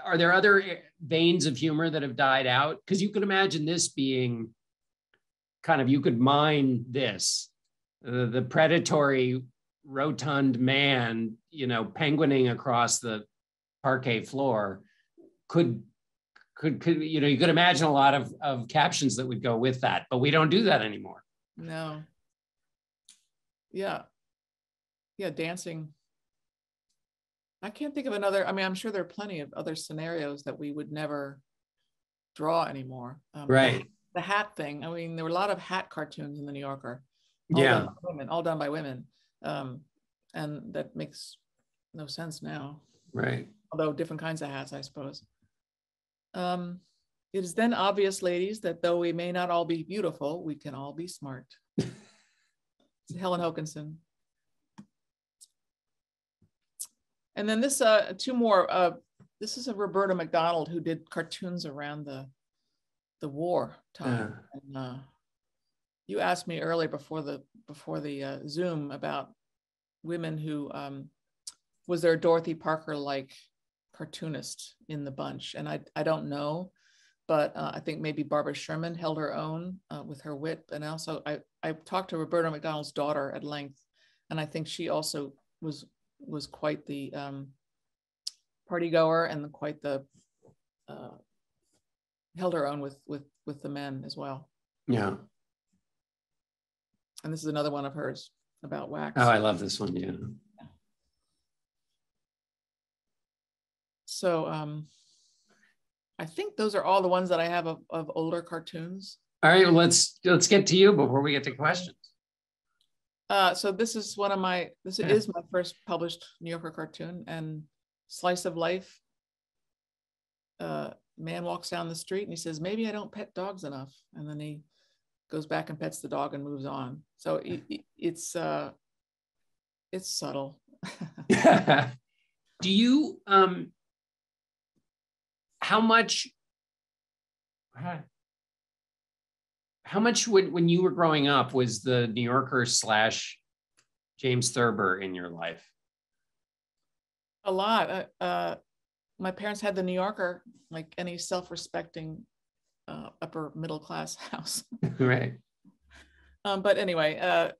Are there other veins of humor that have died out? Because you could imagine this being kind of, you could mine this, uh, the predatory rotund man, you know, penguining across the parquet floor could, could, could you know, you could imagine a lot of, of captions that would go with that, but we don't do that anymore. No. Yeah. Yeah, dancing. I can't think of another. I mean, I'm sure there are plenty of other scenarios that we would never draw anymore. Um, right. The hat thing. I mean, there were a lot of hat cartoons in the New Yorker. All yeah. Done by women, all done by women. Um, and that makes no sense now. Right. Although different kinds of hats, I suppose. Um, it is then obvious, ladies, that though we may not all be beautiful, we can all be smart. Helen Hokinson. And then this, uh, two more, uh, this is a Roberta McDonald who did cartoons around the the war time. Yeah. And, uh, you asked me earlier before the, before the uh, Zoom about women who, um, was there a Dorothy Parker-like cartoonist in the bunch? And I, I don't know, but uh, I think maybe Barbara Shermund held her own uh, with her wit. And also I, I talked to Roberta McDonald's daughter at length, and I think she also was was quite the um, party goer and the, quite the, uh, held her own with, with, with the men as well. Yeah. And this is another one of hers about wax. Oh, I love this one, yeah. So um, I think those are all the ones that I have of, of older cartoons. All right, well, let's, let's get to you before we get to questions. Uh, so this is one of my, this yeah. is my first published New Yorker cartoon, and slice of life. Uh, man walks down the street and he says, maybe I don't pet dogs enough. And then he goes back and pets the dog and moves on. So it, it, it's, uh, it's subtle. Yeah. Do you, um, how much, uh, How much when, when you were growing up was the New Yorker slash James Thurber in your life? A lot. Uh, my parents had the New Yorker, like any self-respecting uh, upper middle class house. Right. Um, but anyway, uh,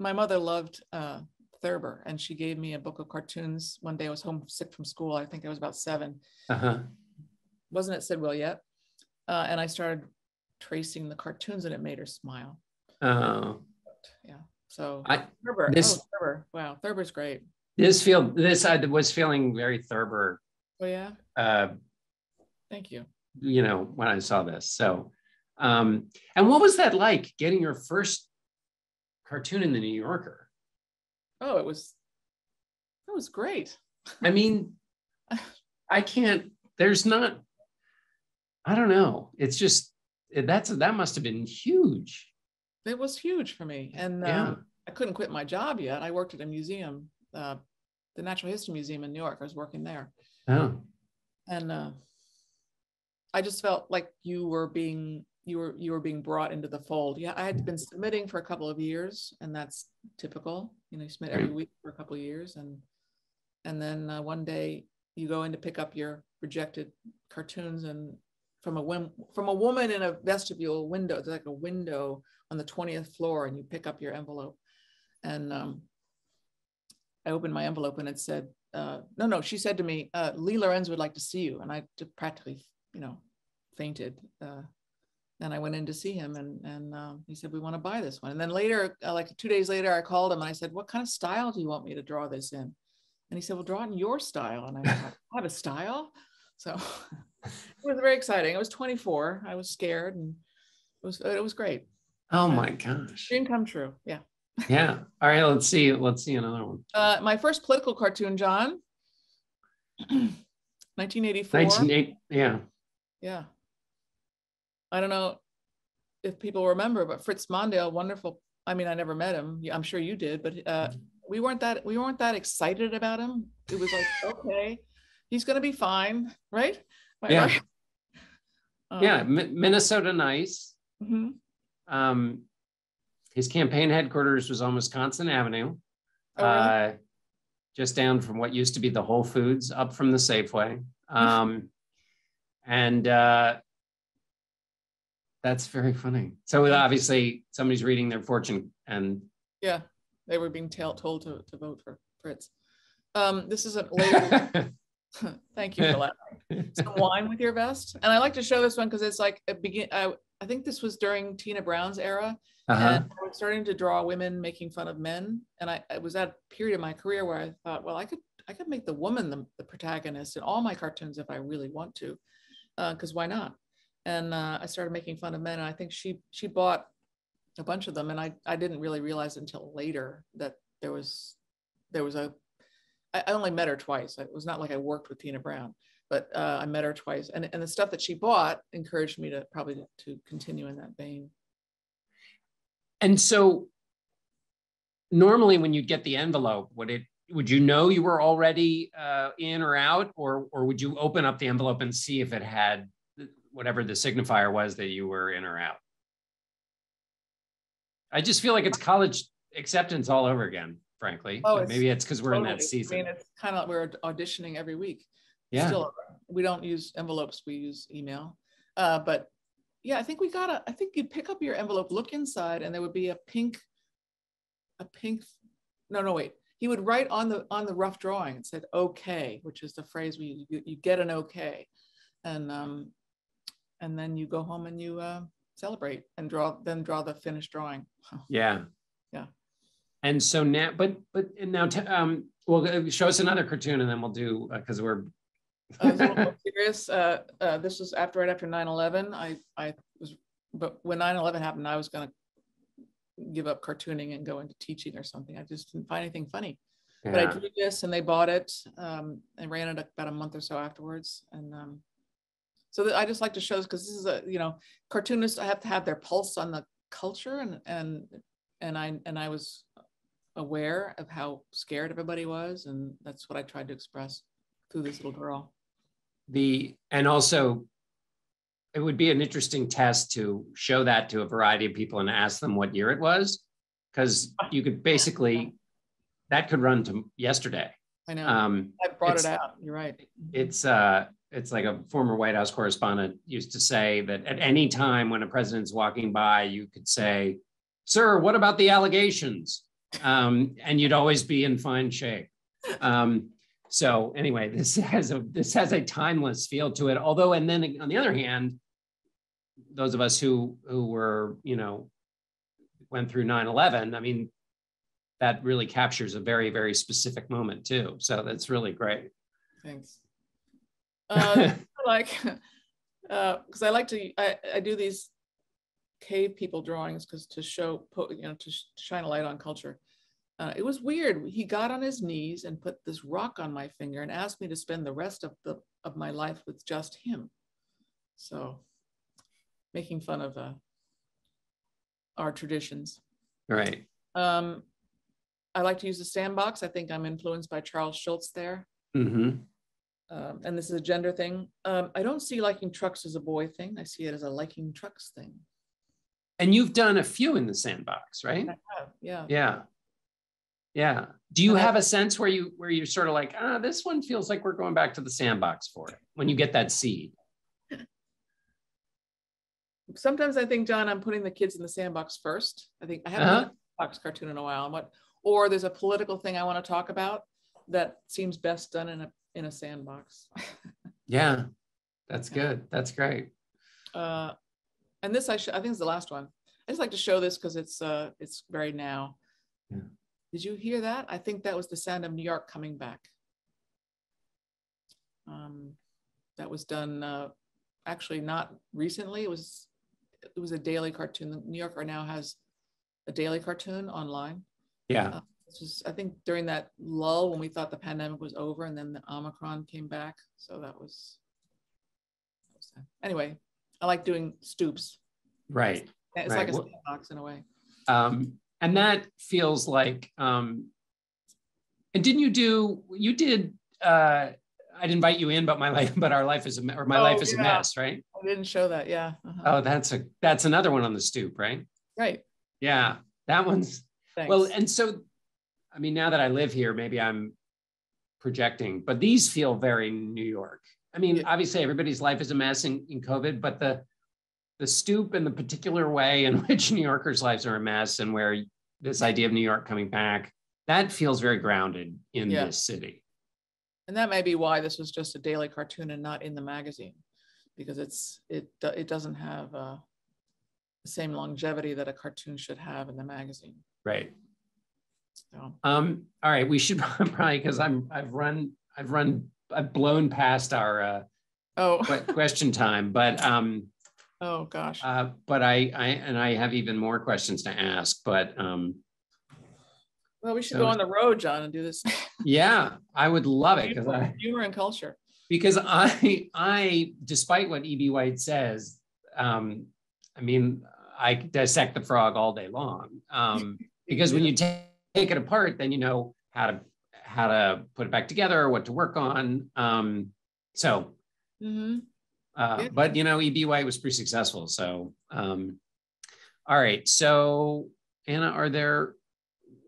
my mother loved uh, Thurber, and she gave me a book of cartoons. One day I was homesick from school. I think I was about seven. Uh-huh. Wasn't at Sidwell yet. Uh, and I started tracing the cartoons, and it made her smile. Oh, yeah. So I, Thurber, this, oh, Thurber, wow, Thurber's great. This feel this I was feeling very Thurber. Oh yeah. Uh, Thank you. You know, when I saw this. So, um, and what was that like, getting your first cartoon in the New Yorker? Oh, it was, it was great. I mean, I can't, there's not, I don't know. It's just, that's, that must've been huge. It was huge for me. And uh, yeah. I couldn't quit my job yet. I worked at a museum, uh, the Natural History Museum in New York. I was working there. Oh. And uh, I just felt like you were being, you were, you were being brought into the fold. Yeah. I had been submitting for a couple of years, and that's typical. You know, you submit every week for a couple of years, and, and then uh, one day you go in to pick up your rejected cartoons, and from a whim, from a woman in a vestibule window, it's like a window on the twentieth floor, and you pick up your envelope. And um, I opened my envelope, and it said, uh, no, no, she said to me, uh, Lee Lorenz would like to see you. And I just practically, you know, fainted. Uh, and I went in to see him, and, and um, he said, we want to buy this one. And then later, uh, like two days later, I called him and I said, what kind of style do you want me to draw this in? And he said, well, draw it in your style. And I thought, I have a style. So it was very exciting. I was twenty-four. I was scared, and it was, it was great. Oh my gosh. Dream come true. Yeah. Yeah. All right. Let's see. Let's see another one. Uh, my first political cartoon, John. nineteen eighty-four. nineteen eighty, yeah. Yeah. I don't know if people remember, but Fritz Mondale, wonderful. I mean, I never met him. I'm sure you did, but uh, we weren't that, we weren't that excited about him. It was like, okay, he's going to be fine. Right. Am I yeah. Right? Um, yeah. M- Minnesota Nice. Mm-hmm. Um, his campaign headquarters was on Wisconsin Avenue, oh, really? uh, just down from what used to be the Whole Foods, up from the Safeway. Um, and uh, that's very funny. So obviously somebody's reading their fortune, and yeah, they were being t- told to, to vote for Fritz. Um, this is a later. Thank you for that. Some wine with your vest. And I like to show this one because it's like a begin. I, I think this was during Tina Brown's era. Uh-huh. And I was starting to draw women making fun of men. And I, I was at a period of my career where I thought, well, I could I could make the woman the, the protagonist in all my cartoons if I really want to, because uh, why not? And uh, I started making fun of men. And I think she she bought a bunch of them. And I, I didn't really realize until later that there was, there was a, I, I only met her twice. It was not like I worked with Tina Brown, but uh, I met her twice. And, and the stuff that she bought encouraged me to probably to, to continue in that vein. And so normally when you'd get the envelope, would it would you know you were already uh, in or out, or or would you open up the envelope and see if it had whatever the signifier was that you were in or out? I just feel like it's college acceptance all over again, frankly. Oh, it's, maybe it's because we're totally in that season. I mean, it's kind of, we're auditioning every week. Yeah. Still, we don't use envelopes, we use email, uh, but yeah, I think we got a, I think you'd pick up your envelope, look inside, and there would be a pink, a pink, no, no, wait. He would write on the on the rough drawing, it said, okay, which is the phrase we you, you get an okay. And um, and then you go home and you uh, celebrate and draw, then draw the finished drawing. Yeah. Yeah. And so now, but, but and now, t- um, well, show us another cartoon and then we'll do, because uh, we're, I was a little more serious. Uh, uh, this was after, right after nine eleven. I, I was, but when nine eleven happened, I was going to give up cartooning and go into teaching or something. I just didn't find anything funny. Yeah. But I drew this, and they bought it, um, and ran it about a month or so afterwards. And um, so th- I just like to show this because this is a, you know, cartoonists have to have their pulse on the culture, and and and I and I was aware of how scared everybody was, and that's what I tried to express through this little girl. The, and also it would be an interesting test to show that to a variety of people and ask them what year it was, because you could basically, that could run to yesterday. I know, um, I brought it out, you're right. It's uh, it's like a former White House correspondent used to say that at any time when a president's walking by, you could say, sir, what about the allegations? Um, and you'd always be in fine shape. Um, So anyway, this has a this has a timeless feel to it. Although, and then on the other hand, those of us who who were, you know, went through nine eleven, I mean, that really captures a very, very specific moment too. So that's really great. Thanks. Uh, like because uh, I like to, I, I do these cave people drawings because to show, you know, to shine a light on culture. Uh, it was weird. He got on his knees and put this rock on my finger and asked me to spend the rest of the of my life with just him. So making fun of uh, our traditions. Right. Um, I like to use the sandbox. I think I'm influenced by Charles Schultz there. Mm-hmm. Um, and this is a gender thing. Um, I don't see liking trucks as a boy thing. I see it as a liking trucks thing. And you've done a few in the sandbox, right? I have, yeah. Yeah. Yeah. Do you have a sense where you where you're sort of like, ah, this one feels like we're going back to the sandbox for it, when you get that seed? Sometimes I think, John, I'm putting the kids in the sandbox first. I think I haven't uh-huh. done a sandbox cartoon in a while. And what, or there's a political thing I want to talk about that seems best done in a in a sandbox. Yeah, that's good. That's great. Uh, and this I sh I think is the last one. I just like to show this because it's uh it's very now. Yeah. Did you hear that? I think that was the sound of New York coming back. Um, that was done uh, actually not recently. It was it was a daily cartoon. The New Yorker now has a daily cartoon online. Yeah. Uh, this was, I think, during that lull when we thought the pandemic was over and then the Omicron came back. So that was, that was anyway, I like doing stoops. Right. It's, it's right. like a sandbox in a way. Um, And that feels like, um, and didn't you do, you did, uh, I'd invite you in, but my life, but our life is, a, or my oh, life is yeah. a mess, right? I didn't show that, yeah. Uh-huh. Oh, that's a, that's another one on the stoop, right? Right. Yeah, that one's, Thanks. Well, and so, I mean, now that I live here, maybe I'm projecting, but these feel very New York. I mean, yeah. obviously everybody's life is a mess in, in COVID, but the, the stoop and the particular way in which New Yorkers' lives are a mess and where this idea of New York coming back, that feels very grounded in yeah. this city. And that may be why this was just a daily cartoon and not in the magazine, because it's it, it doesn't have uh, the same longevity that a cartoon should have in the magazine. Right. So. Um, all right, we should probably, because I'm I've run, I've run, I've blown past our uh, oh. question time, but um, Oh gosh. Uh, but I, I, and I have even more questions to ask, but. Um, well, we should so, go on the road, John, and do this. Yeah, I would love it. Humor, I, humor and culture. Because I, I, despite what E B. White says, um, I mean, I dissect the frog all day long. Um, because when you take it apart, then you know how to, how to put it back together, what to work on. Um, so. Mm-hmm. Uh, yeah. But, you know, E B. White was pretty successful. So, um, all right. So, Anna, are there,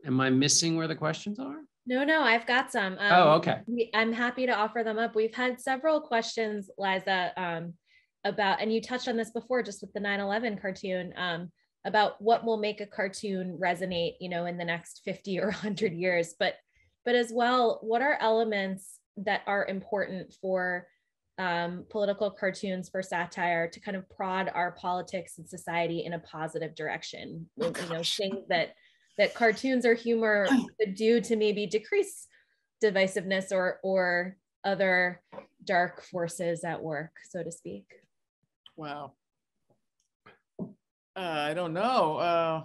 am I missing where the questions are? No, no, I've got some. Um, oh, okay. We, I'm happy to offer them up. We've had several questions, Liza, um, about, and you touched on this before, just with the nine eleven cartoon, um, about what will make a cartoon resonate, you know, in the next fifty or a hundred years. But, but as well, what are elements that are important for um, political cartoons, for satire, to kind of prod our politics and society in a positive direction? Oh, you know, things that, that cartoons or humor could do to maybe decrease divisiveness or, or other dark forces at work, so to speak. Wow. Uh, I don't know. Uh,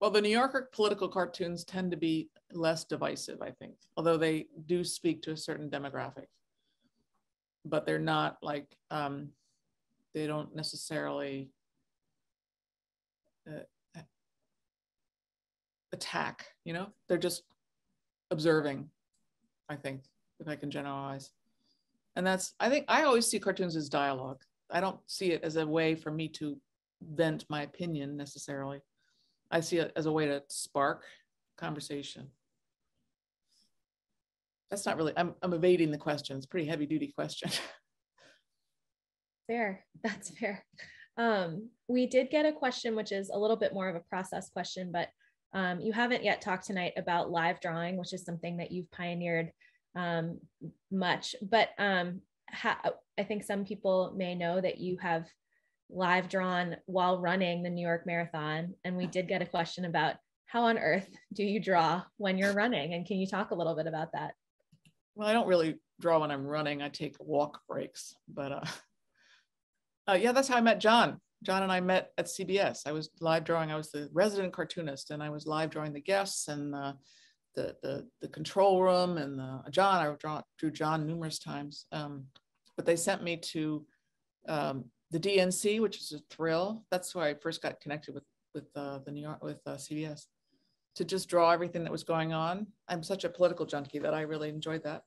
well, the New Yorker political cartoons tend to be less divisive, I think, although they do speak to a certain demographic. But they're not like, um, they don't necessarily uh, attack, you know? They're just observing, I think, if I can generalize. And that's, I think, I always see cartoons as dialogue. I don't see it as a way for me to vent my opinion necessarily. I see it as a way to spark conversation. That's not really, I'm, I'm evading the question. It's a pretty heavy duty question. Fair, that's fair. Um, we did get a question, which is a little bit more of a process question, but um, you haven't yet talked tonight about live drawing, which is something that you've pioneered um, much, but um, how, I think some people may know that you have live drawn while running the New York Marathon. And we did get a question about how on earth do you draw when you're running? And can you talk a little bit about that? Well, I don't really draw when I'm running. I take walk breaks, but uh, Uh, yeah, that's how I met John. John and I met at C B S. I was live drawing. I was the resident cartoonist, and I was live drawing the guests and uh, the, the the control room. And uh, John, I draw, drew John numerous times. Um, but they sent me to um, the D N C, which is a thrill. That's where I first got connected with with uh, the New York with uh, C B S, to just draw everything that was going on. I'm such a political junkie that I really enjoyed that.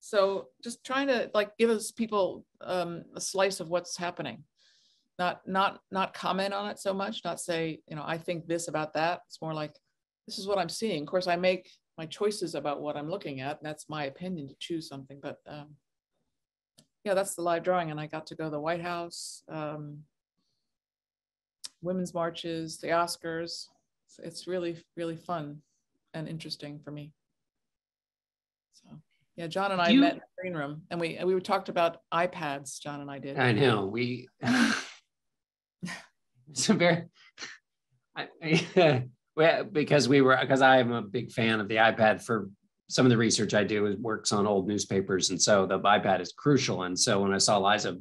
So just trying to like give us people um, a slice of what's happening. Not, not, not comment on it so much, not say, you know, I think this about that. It's more like, this is what I'm seeing. Of course, I make my choices about what I'm looking at. And that's my opinion to choose something. But um, yeah, that's the live drawing. And I got to go to the White House, um, women's marches, the Oscars. It's, it's really, really fun and interesting for me. So. Yeah, John and I you, met in the green room, and we we talked about iPads. John and I did. I know we. It's a very, I, I, well, because we were because I am a big fan of the iPad. For some of the research I do, it works on old newspapers, and so the iPad is crucial. And so when I saw Liza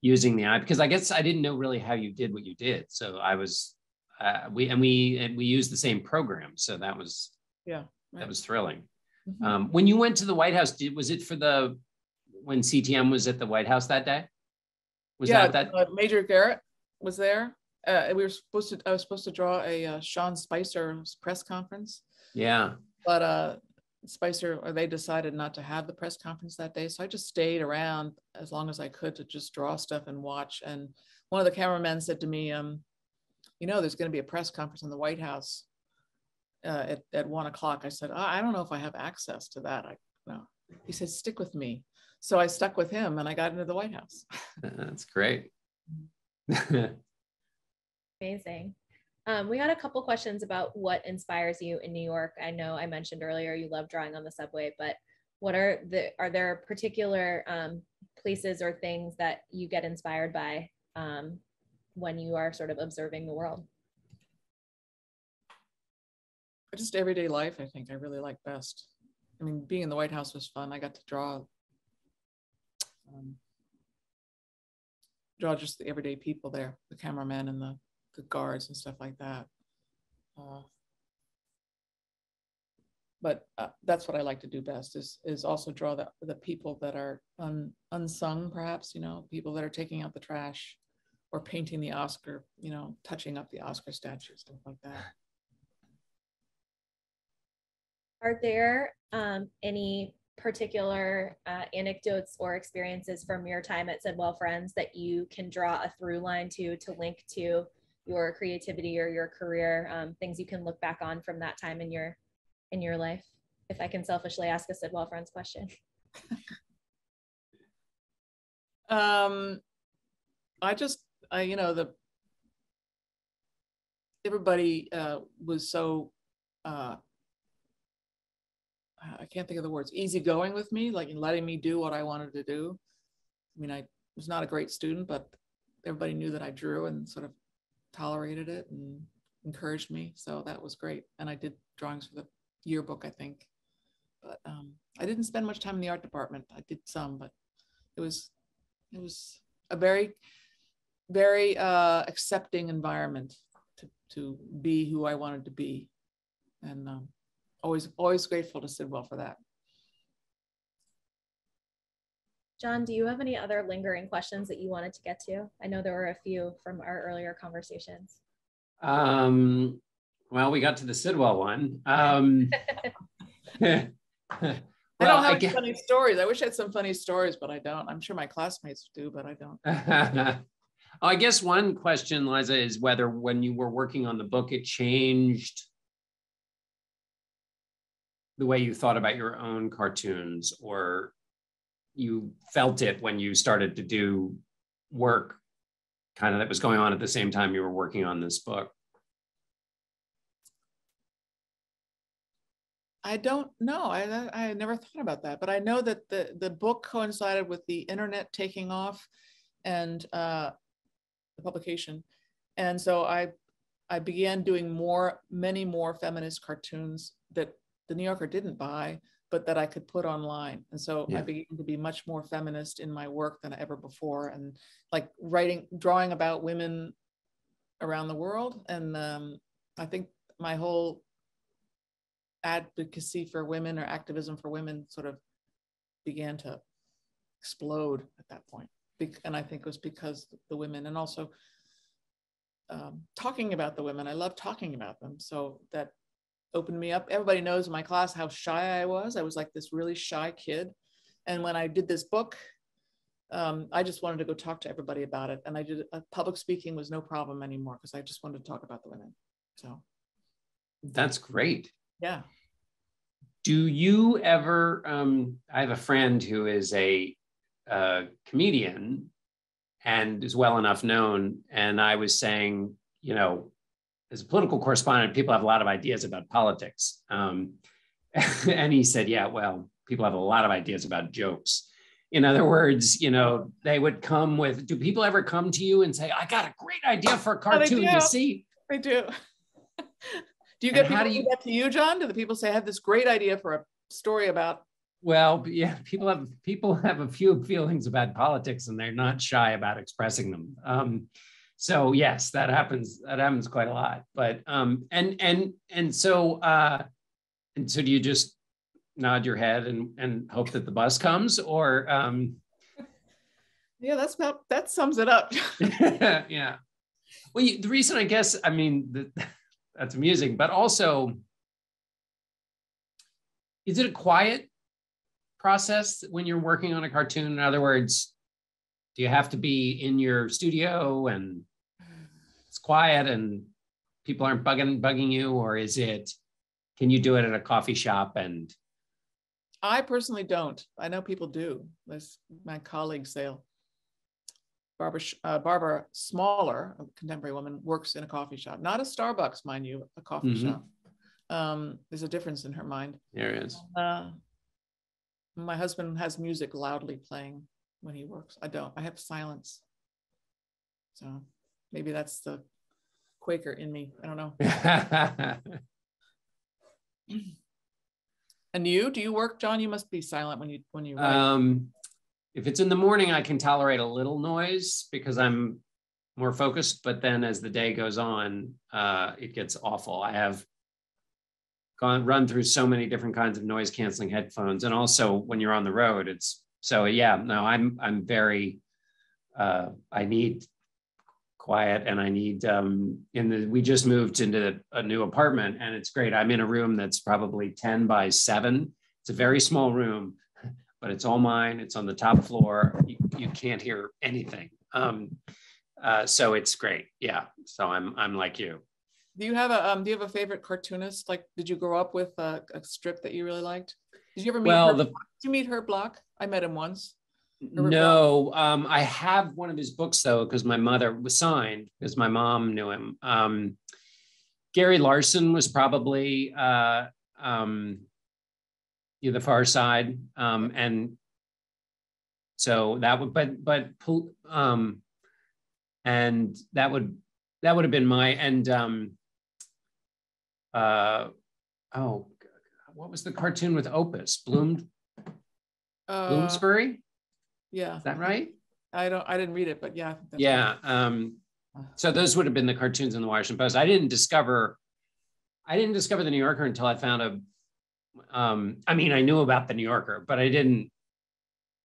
using the iPad, because I guess I didn't know really how you did what you did, so I was uh, we and we and we used the same program, so that was yeah right. That was thrilling. Mm-hmm. Um, when you went to the White House, did, was it for the, when C T M was at the White House that day? Was yeah, that, that... Uh, Major Garrett was there. Uh, we were supposed to, I was supposed to draw a uh, Sean Spicer press conference. Yeah. But uh, Spicer, or they decided not to have the press conference that day. So I just stayed around as long as I could to just draw stuff and watch. And one of the cameramen said to me, um, you know, there's going to be a press conference in the White House. Uh, at, at one o'clock, I said, oh, I don't know if I have access to that. I no. He said, stick with me. So I stuck with him and I got into the White House. That's great. Amazing. Um, we had a couple questions about what inspires you in New York. I know I mentioned earlier, you love drawing on the subway, but what are the, are there particular um, places or things that you get inspired by um, when you are sort of observing the world? Just everyday life, I think I really like best. I mean, being in the White House was fun. I got to draw, um, draw just the everyday people there, the cameramen and the, the guards and stuff like that. Uh, but uh, that's what I like to do best is is also draw the the people that are un, unsung, perhaps, you know, people that are taking out the trash, or painting the Oscar, you know, touching up the Oscar statue, stuff like that. Are there um, any particular uh, anecdotes or experiences from your time at Sidwell Friends that you can draw a through line to, to link to your creativity or your career, um, things you can look back on from that time in your, in your life? If I can selfishly ask a Sidwell Friends question. um, I just, I, you know, the, everybody uh, was so, uh, I can't think of the words, easygoing with me, like letting me do what I wanted to do. I mean, I was not a great student, but everybody knew that I drew and sort of tolerated it and encouraged me. So that was great. And I did drawings for the yearbook, I think. But um, I didn't spend much time in the art department. I did some, but it was, it was a very, very uh, accepting environment to, to be who I wanted to be. And um, Always, always grateful to Sidwell for that. John, do you have any other lingering questions that you wanted to get to? I know there were a few from our earlier conversations. Um, well, we got to the Sidwell one. Um, well, I don't have I any funny stories. I wish I had some funny stories, but I don't. I'm sure my classmates do, but I don't. I guess one question, Liza, is whether when you were working on the book, it changed the way you thought about your own cartoons, or you felt it when you started to do work kind of that was going on at the same time you were working on this book? I don't know. I, I never thought about that, but I know that the, the book coincided with the internet taking off and uh, the publication. And so I, I began doing more, many more feminist cartoons that The New Yorker didn't buy, but that I could put online. And so yeah. I began to be much more feminist in my work than ever before. And like writing, drawing about women around the world. And um, I think my whole advocacy for women or activism for women sort of began to explode at that point. And I think it was because the women, and also um, talking about the women, I love talking about them. So that opened me up. Everybody knows in my class how shy I was. I was like this really shy kid. And when I did this book, um, I just wanted to go talk to everybody about it. And I did, uh, public speaking was no problem anymore because I just wanted to talk about the women. So. That's great. Yeah. Do you ever, um, I have a friend who is a uh, comedian and is well enough known. And I was saying, you know, as a political correspondent, people have a lot of ideas about politics. Um, and he said, yeah, well, people have a lot of ideas about jokes. In other words, you know, they would come with, do people ever come to you and say, I got a great idea for a cartoon to see? They do. Do you get people do you, do that to you, John? Do the people say, I have this great idea for a story about? Well, yeah, people have people have a few feelings about politics and they're not shy about expressing them. Um, so yes, that happens, that happens quite a lot. But um, and and and so uh, and so do you just nod your head and, and hope that the bus comes, or um... Yeah, that's about that sums it up. Yeah. Well, you, the reason I guess, I mean, the that's amusing, but also, is it a quiet process when you're working on a cartoon? In other words, do you have to be in your studio and it's quiet and people aren't bugging bugging you, or is it, can you do it at a coffee shop? And I personally don't. I know people do. As my colleagues say, Barbara, uh, Barbara Smaller, a contemporary woman, works in a coffee shop, not a Starbucks, mind you, a coffee mm-hmm. shop. Um, there's a difference in her mind. There is. Uh, my husband has music loudly playing when he works. I don't. I have silence. So maybe that's the Quaker in me. I don't know. And you? Do you work, John? You must be silent when you when you write. Um, If it's in the morning, I can tolerate a little noise because I'm more focused, but then as the day goes on, uh, it gets awful. I have gone run through so many different kinds of noise canceling headphones. And also when you're on the road, it's, so yeah, no, I'm, I'm very, uh, I need quiet and I need, um, in the, we just moved into a new apartment and it's great. I'm in a room that's probably ten by seven. It's a very small room, but it's all mine. It's on the top floor. You, you can't hear anything. Um, uh, so it's great. Yeah. So I'm I'm like you. Do you have a um, do you have a favorite cartoonist? Like, did you grow up with a, a strip that you really liked? Did you ever meet? Well, her, the, did you meet Herb Block? I met him once. Herb no, um, I have one of his books though, because my mother was signed because my mom knew him. Um, Gary Larson was probably. Uh, um, Yeah, the Far Side, um, and so that would, but but um, and that would that would have been my and um, uh, oh, what was the cartoon with Opus? Bloom, uh, Bloomsbury, yeah, is that right? I don't, I didn't read it, but yeah, yeah. Um, so those would have been the cartoons in the Washington Post. I didn't discover, I didn't discover the New Yorker until I found a. Um, I mean, I knew about the New Yorker, but I didn't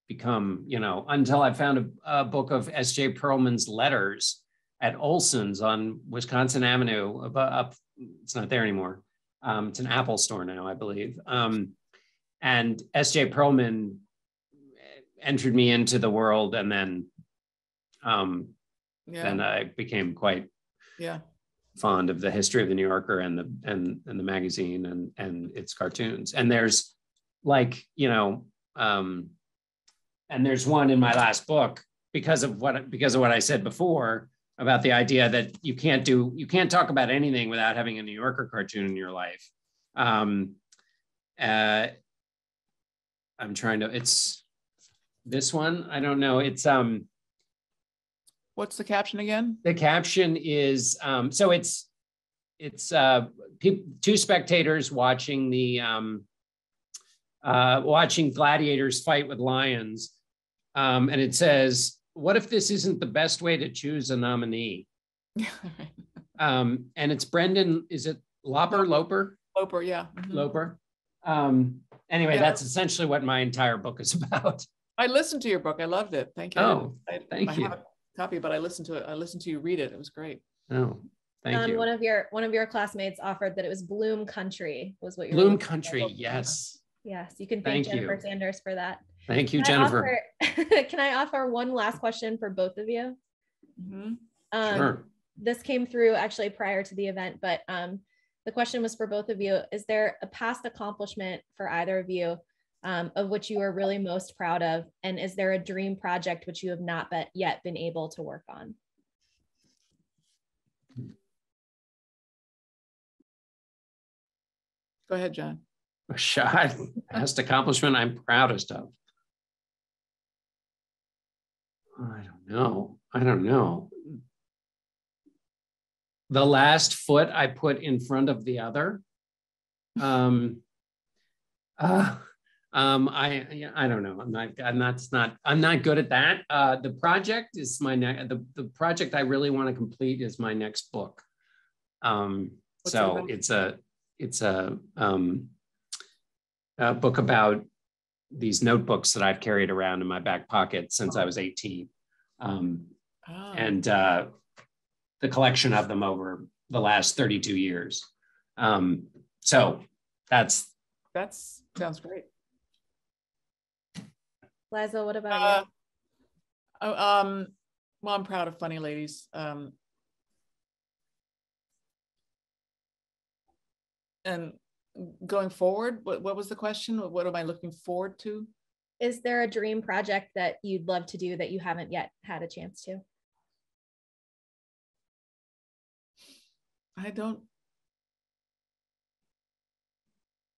become, you know, until I found a, a book of S J Perlman's letters at Olson's on Wisconsin Avenue. Up, up it's not there anymore. Um, it's an Apple store now, I believe. Um, and S J Perlman entered me into the world, and then, um, yeah. then I became quite. Yeah. Fond of the history of the New Yorker and the and and the magazine and and its cartoons. And there's like, you know, um, and there's one in my last book because of what because of what I said before about the idea that you can't do you can't talk about anything without having a New Yorker cartoon in your life. Um, uh, I'm trying to. It's this one. I don't know. It's um. What's the caption again? The caption is, um, so it's it's uh, two spectators watching the um, uh, watching gladiators fight with lions. Um, and it says, what if this isn't the best way to choose a nominee? um, and it's Brendan, is it Loper? Loper? Loper, yeah. Mm-hmm. Loper. Um, anyway, yeah. That's essentially what my entire book is about. I listened to your book. I loved it. Thank you. Oh, I, thank I you. I have a copy, but I listened to it. I listened to you read it. It was great. Oh, thank um, you. One of your one of your classmates offered that it was Bloom Country was what you Bloom Country. About. Yes. Yes, you can thank, thank Jennifer you. Sanders for that. Thank you, can Jennifer. I offer, can I offer one last question for both of you? Mm-hmm. um, sure. This came through actually prior to the event, but um, the question was for both of you. Is there a past accomplishment for either of you um, of which you are really most proud of? And is there a dream project which you have not be- yet been able to work on? Go ahead, John. Shot. Past accomplishment I'm proudest of. I don't know. I don't know. The last foot I put in front of the other. Um, uh, um, I I don't know. I'm not. I'm not. Not. I'm not good at that. Uh, the project is my next. The the project I really want to complete is my next book. Um, so it's a it's a um, a book about these notebooks that I've carried around in my back pocket since oh. I was eighteen. Um, oh. And uh, the collection of them over the last thirty-two years. Um, so that's... That sounds great. Liza, what about uh, you? Oh, um, well, I'm proud of Funny Ladies. Um, and going forward, what, what was the question? What am I looking forward to? Is there a dream project that you'd love to do that you haven't yet had a chance to? I don't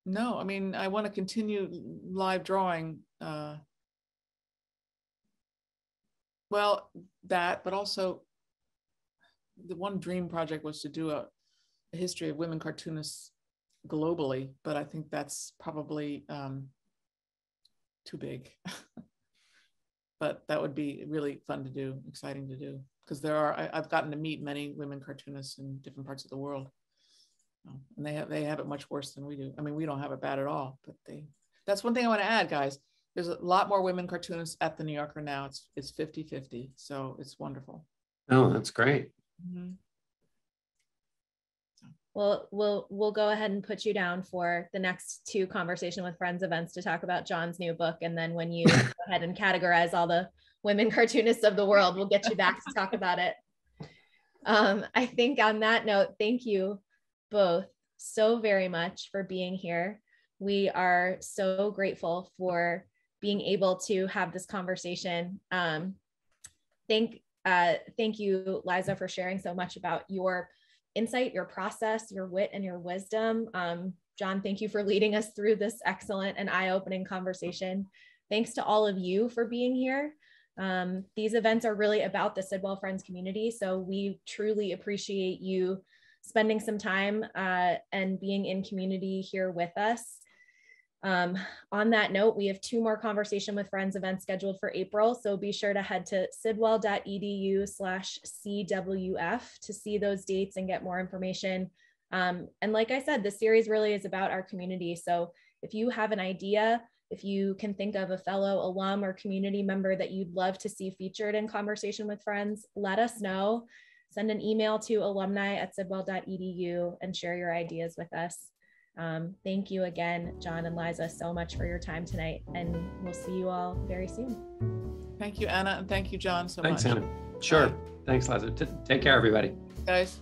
know. I mean, I want to continue live drawing. Uh, well, that, but also the one dream project was to do a, a history of women cartoonists globally, but I think that's probably um, too big. But that would be really fun to do, exciting to do, because there are, I, I've gotten to meet many women cartoonists in different parts of the world. Um, and they have, they have it much worse than we do. I mean, we don't have it bad at all, but they, that's one thing I want to add, guys. There's a lot more women cartoonists at the New Yorker now. It's it's fifty fifty, so it's wonderful. Oh, that's great. Mm-hmm. We'll, we'll, we'll go ahead and put you down for the next two Conversation with Friends events to talk about John's new book. And then when you go ahead and categorize all the women cartoonists of the world, we'll get you back to talk about it. Um, I think on that note, thank you both so very much for being here. We are so grateful for being able to have this conversation. Um, thank, uh, thank you, Liza, for sharing so much about your insight, your process, your wit, and your wisdom. Um, John, thank you for leading us through this excellent and eye-opening conversation. Thanks to all of you for being here. Um, these events are really about the Sidwell Friends community, so we truly appreciate you spending some time uh, and being in community here with us. Um, on that note, we have two more Conversation with Friends events scheduled for April, so be sure to head to sidwell dot e d u slash C W F to see those dates and get more information. Um, and like I said, this series really is about our community. So if you have an idea, if you can think of a fellow alum or community member that you'd love to see featured in Conversation with Friends, let us know. Send an email to alumni at sidwell dot e d u and share your ideas with us. Um, thank you again, John and Liza, so much for your time tonight, and we'll see you all very soon. Thank you, Anna, and thank you, John, so much. Thanks, Anna. Sure. Bye. Thanks, Liza. T- take care, everybody. Guys.